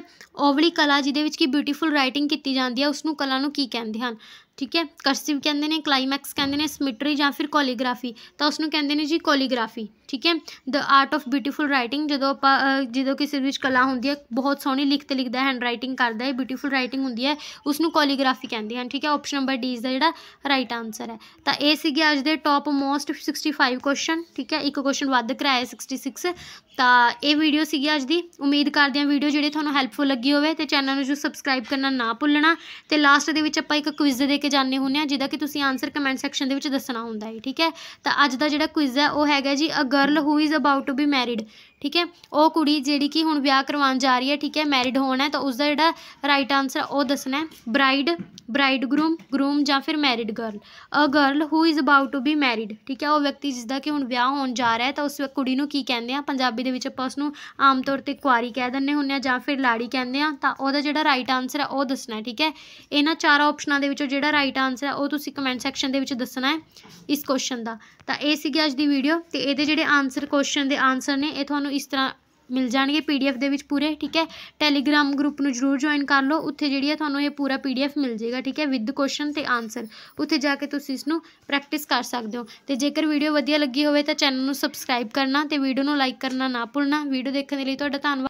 ਓਵਲੀ ਕਲਾ ਜਿਹਦੇ ਵਿੱਚ ਕਿ ਬਿਊਟੀਫੁਲ ਰਾਈਟਿੰਗ ਕੀਤੀ ਜਾਂਦੀ ਹੈ ਉਸਨੂੰ ਕਲਾ ਨੂੰ ਕੀ ਕਹਿੰਦੇ ਹਨ, ਠੀਕ ਹੈ। ਕਰਸਿਵ ਕਹਿੰਦੇ ਨੇ, ਕਲਾਈਮੈਕਸ ਕਹਿੰਦੇ ਨੇ, ਸਿਮਟਰੀ ਜਾਂ ਫਿਰ ਕੋਲੀਗ੍ਰਾਫੀ, ਤਾਂ ਉਸਨੂੰ ਕਹਿੰਦੇ ਨੇ ਜੀ ਕੋਲੀਗ੍ਰਾਫੀ, ਠੀਕ ਹੈ। The art of beautiful writing, ਜਦੋਂ ਆਪਾਂ ਜਦੋਂ ਕਿਸੇ ਵਿੱਚ ਕਲਾ ਹੁੰਦੀ ਹੈ ਬਹੁਤ ਸੋਹਣੀ ਲਿਖਤ ਲਿਖਦਾ ਹੈਂਡ ਰਾਈਟਿੰਗ ਕਰਦਾ ਹੈ ਬਿਊਟੀਫੁਲ ਰਾਈਟਿੰਗ ਹੁੰਦੀ ਹੈ ਉਸਨੂੰ ਕੋਲੀਗ੍ਰਾਫੀ ਕਹਿੰਦੇ ਹਨ, ਠੀਕ ਹੈ। ਆਪਸ਼ਨ ਨੰਬਰ ਡੀ ਦਾ ਜਿਹੜਾ ਰਾਈਟ ਆਨਸਰ ਹੈ। ਤਾਂ ਇਹ ਸੀਗੇ ਅੱਜ ਦੇ top most sixty five question, ਠੀਕ ਹੈ। ਇੱਕ ਕੁਐਸਚਨ ਵੱਧ ਕਰਾਇਆ ਸਿਕਸਟੀ ਸਿਕਸ। ਤਾਂ ਇਹ ਵੀਡੀਓ ਸੀਗੀ ਅੱਜ ਦੀ। ਉਮੀਦ ਕਰਦੇ ਹਾਂ ਵੀਡੀਓ ਜਿਹੜੀ ਤੁਹਾਨੂੰ ਹੈਲਪਫੁਲ ਲੱਗੀ ਹੋਵੇ ਤੇ ਚੈਨਲ ਨੂੰ ਜੋ ਸਬਸਕ੍ਰਾਈਬ ਕਰਨਾ ਨਾ ਭੁੱਲਣਾ। ਤੇ ਲਾਸਟ ਦੇ ਵਿੱਚ ਆਪਾਂ ਇੱਕ ਕੁਇਜ਼ ਦੇ ਕੇ ਜਾਂਦੇ ਹੁੰਦੇ ਹਾਂ ਜਿਹਦਾ ਕਿ ਤੁਸੀਂ ਆਨਸਰ ਕਮੈਂਟ ਸੈਕਸ਼ਨ ਦੇ ਵਿੱਚ ਦੱਸਣਾ ਹੁੰਦਾ ਹੈ, ਠੀਕ ਹੈ। ਤਾਂ ਅੱਜ ਦਾ ਜਿਹੜਾ ਕੁਇਜ਼ ਹੈ ਉਹ ਹੈਗਾ ਜੀ, a girl who is about to be married, ਠੀਕ ਹੈ। ਉਹ ਕੁੜੀ ਜਿਹੜੀ ਕਿ ਹੁਣ ਵਿਆਹ ਕਰਵਾਉਣ ਜਾ ਰਹੀ ਹੈ, ਠੀਕ ਹੈ, ਮੈਰਿਡ ਹੋਣਾ ਹੈ, ਤਾਂ ਉਸਦਾ ਜਿਹੜਾ ਰਾਈਟ ਆਨਸਰ ਉਹ ਦੱਸਣਾ ਹੈ, ਬ੍ਰਾਈਡ, ਬ੍ਰਾਈਡਗਰੂਮ, ਗਰੂਮ ਜਾਂ ਫਿਰ married girl. A girl who is about to be married, ਠੀਕ ਹੈ। ਉਹ ਵਿਅਕਤੀ ਜਿਸਦਾ ਕਿ ਹੁਣ ਵਿਆਹ ਹੋਣ ਜਾ ਰਿਹਾ ਹੈ ਤਾਂ ਉਸ ਕੁੜੀ ਨੂੰ ਕੀ ਕਹਿੰਦੇ ਆ, ਪੰਜਾਬੀ ਦੇ ਵਿੱਚ ਆਪਾਂ ਉਸਨੂੰ ਆਮ ਤੌਰ 'ਤੇ ਕੁਆਰੀ ਕਹਿ ਦਿੰਦੇ ਹੁੰਦੇ ਹਾਂ ਜਾਂ ਫਿਰ ਲਾੜੀ ਕਹਿੰਦੇ ਹਾਂ। ਤਾਂ ਉਹਦਾ ਜਿਹੜਾ ਰਾਈਟ ਆਨਸਰ ਹੈ ਉਹ ਦੱਸਣਾ ਹੈ, ਠੀਕ ਹੈ। ਇਹਨਾਂ ਚਾਰਾਂ ਆਪਸ਼ਨਾਂ ਦੇ ਵਿੱਚੋਂ ਜਿਹੜਾ ਰਾਈਟ ਆਨਸਰ ਹੈ ਉਹ ਤੁਸੀਂ ਕਮੈਂਟ ਸੈਕਸ਼ਨ ਦੇ ਵਿੱਚ ਦੱਸਣਾ ਹੈ ਇਸ ਕੁਐਸਚਨ ਦਾ। ਤਾਂ ਇਹ ਸੀਗੀ ਅੱਜ ਦੀ ਵੀਡੀਓ ਅਤੇ ਇਹਦੇ ਜਿਹੜੇ ਆਨਸਰ ਕੁਐਸਚਨ ਦੇ ਆਨਸਰ ਨੇ ਇਹ ਤੁਹਾਨੂੰ ਇਸ ਤਰ੍ਹਾਂ ਮਿਲ ਜਾਣਗੇ ਪੀ ਡੀ ਐਫ ਦੇ ਵਿੱਚ ਪੂਰੇ, ਠੀਕ ਹੈ। ਟੈਲੀਗ੍ਰਾਮ ਗਰੁੱਪ ਨੂੰ ਜ਼ਰੂਰ ਜੁਆਇਨ ਕਰ ਲਓ, ਉੱਥੇ ਜਿਹੜੀ ਹੈ ਤੁਹਾਨੂੰ ਇਹ ਪੂਰਾ ਪੀ ਡੀ ਐਫ ਮਿਲ ਜਾਏਗਾ, ਠੀਕ ਹੈ, ਵਿਦ ਕੁਐਸਚਨ ਅਤੇ ਆਨਸਰ। ਉੱਥੇ ਜਾ ਕੇ ਤੁਸੀਂ ਇਸਨੂੰ ਪ੍ਰੈਕਟਿਸ ਕਰ ਸਕਦੇ ਹੋ। ਅਤੇ ਜੇਕਰ ਵੀਡੀਓ ਵਧੀਆ ਲੱਗੀ ਹੋਵੇ ਤਾਂ ਚੈਨਲ ਨੂੰ ਸਬਸਕ੍ਰਾਈਬ ਕਰਨਾ ਅਤੇ ਵੀਡੀਓ ਨੂੰ ਲਾਈਕ ਕਰਨਾ ਨਾ ਭੁੱਲਣਾ। ਵੀਡੀਓ ਦੇਖਣ ਦੇ ਲਈ ਤੁਹਾਡਾ ਧੰਨਵਾਦ।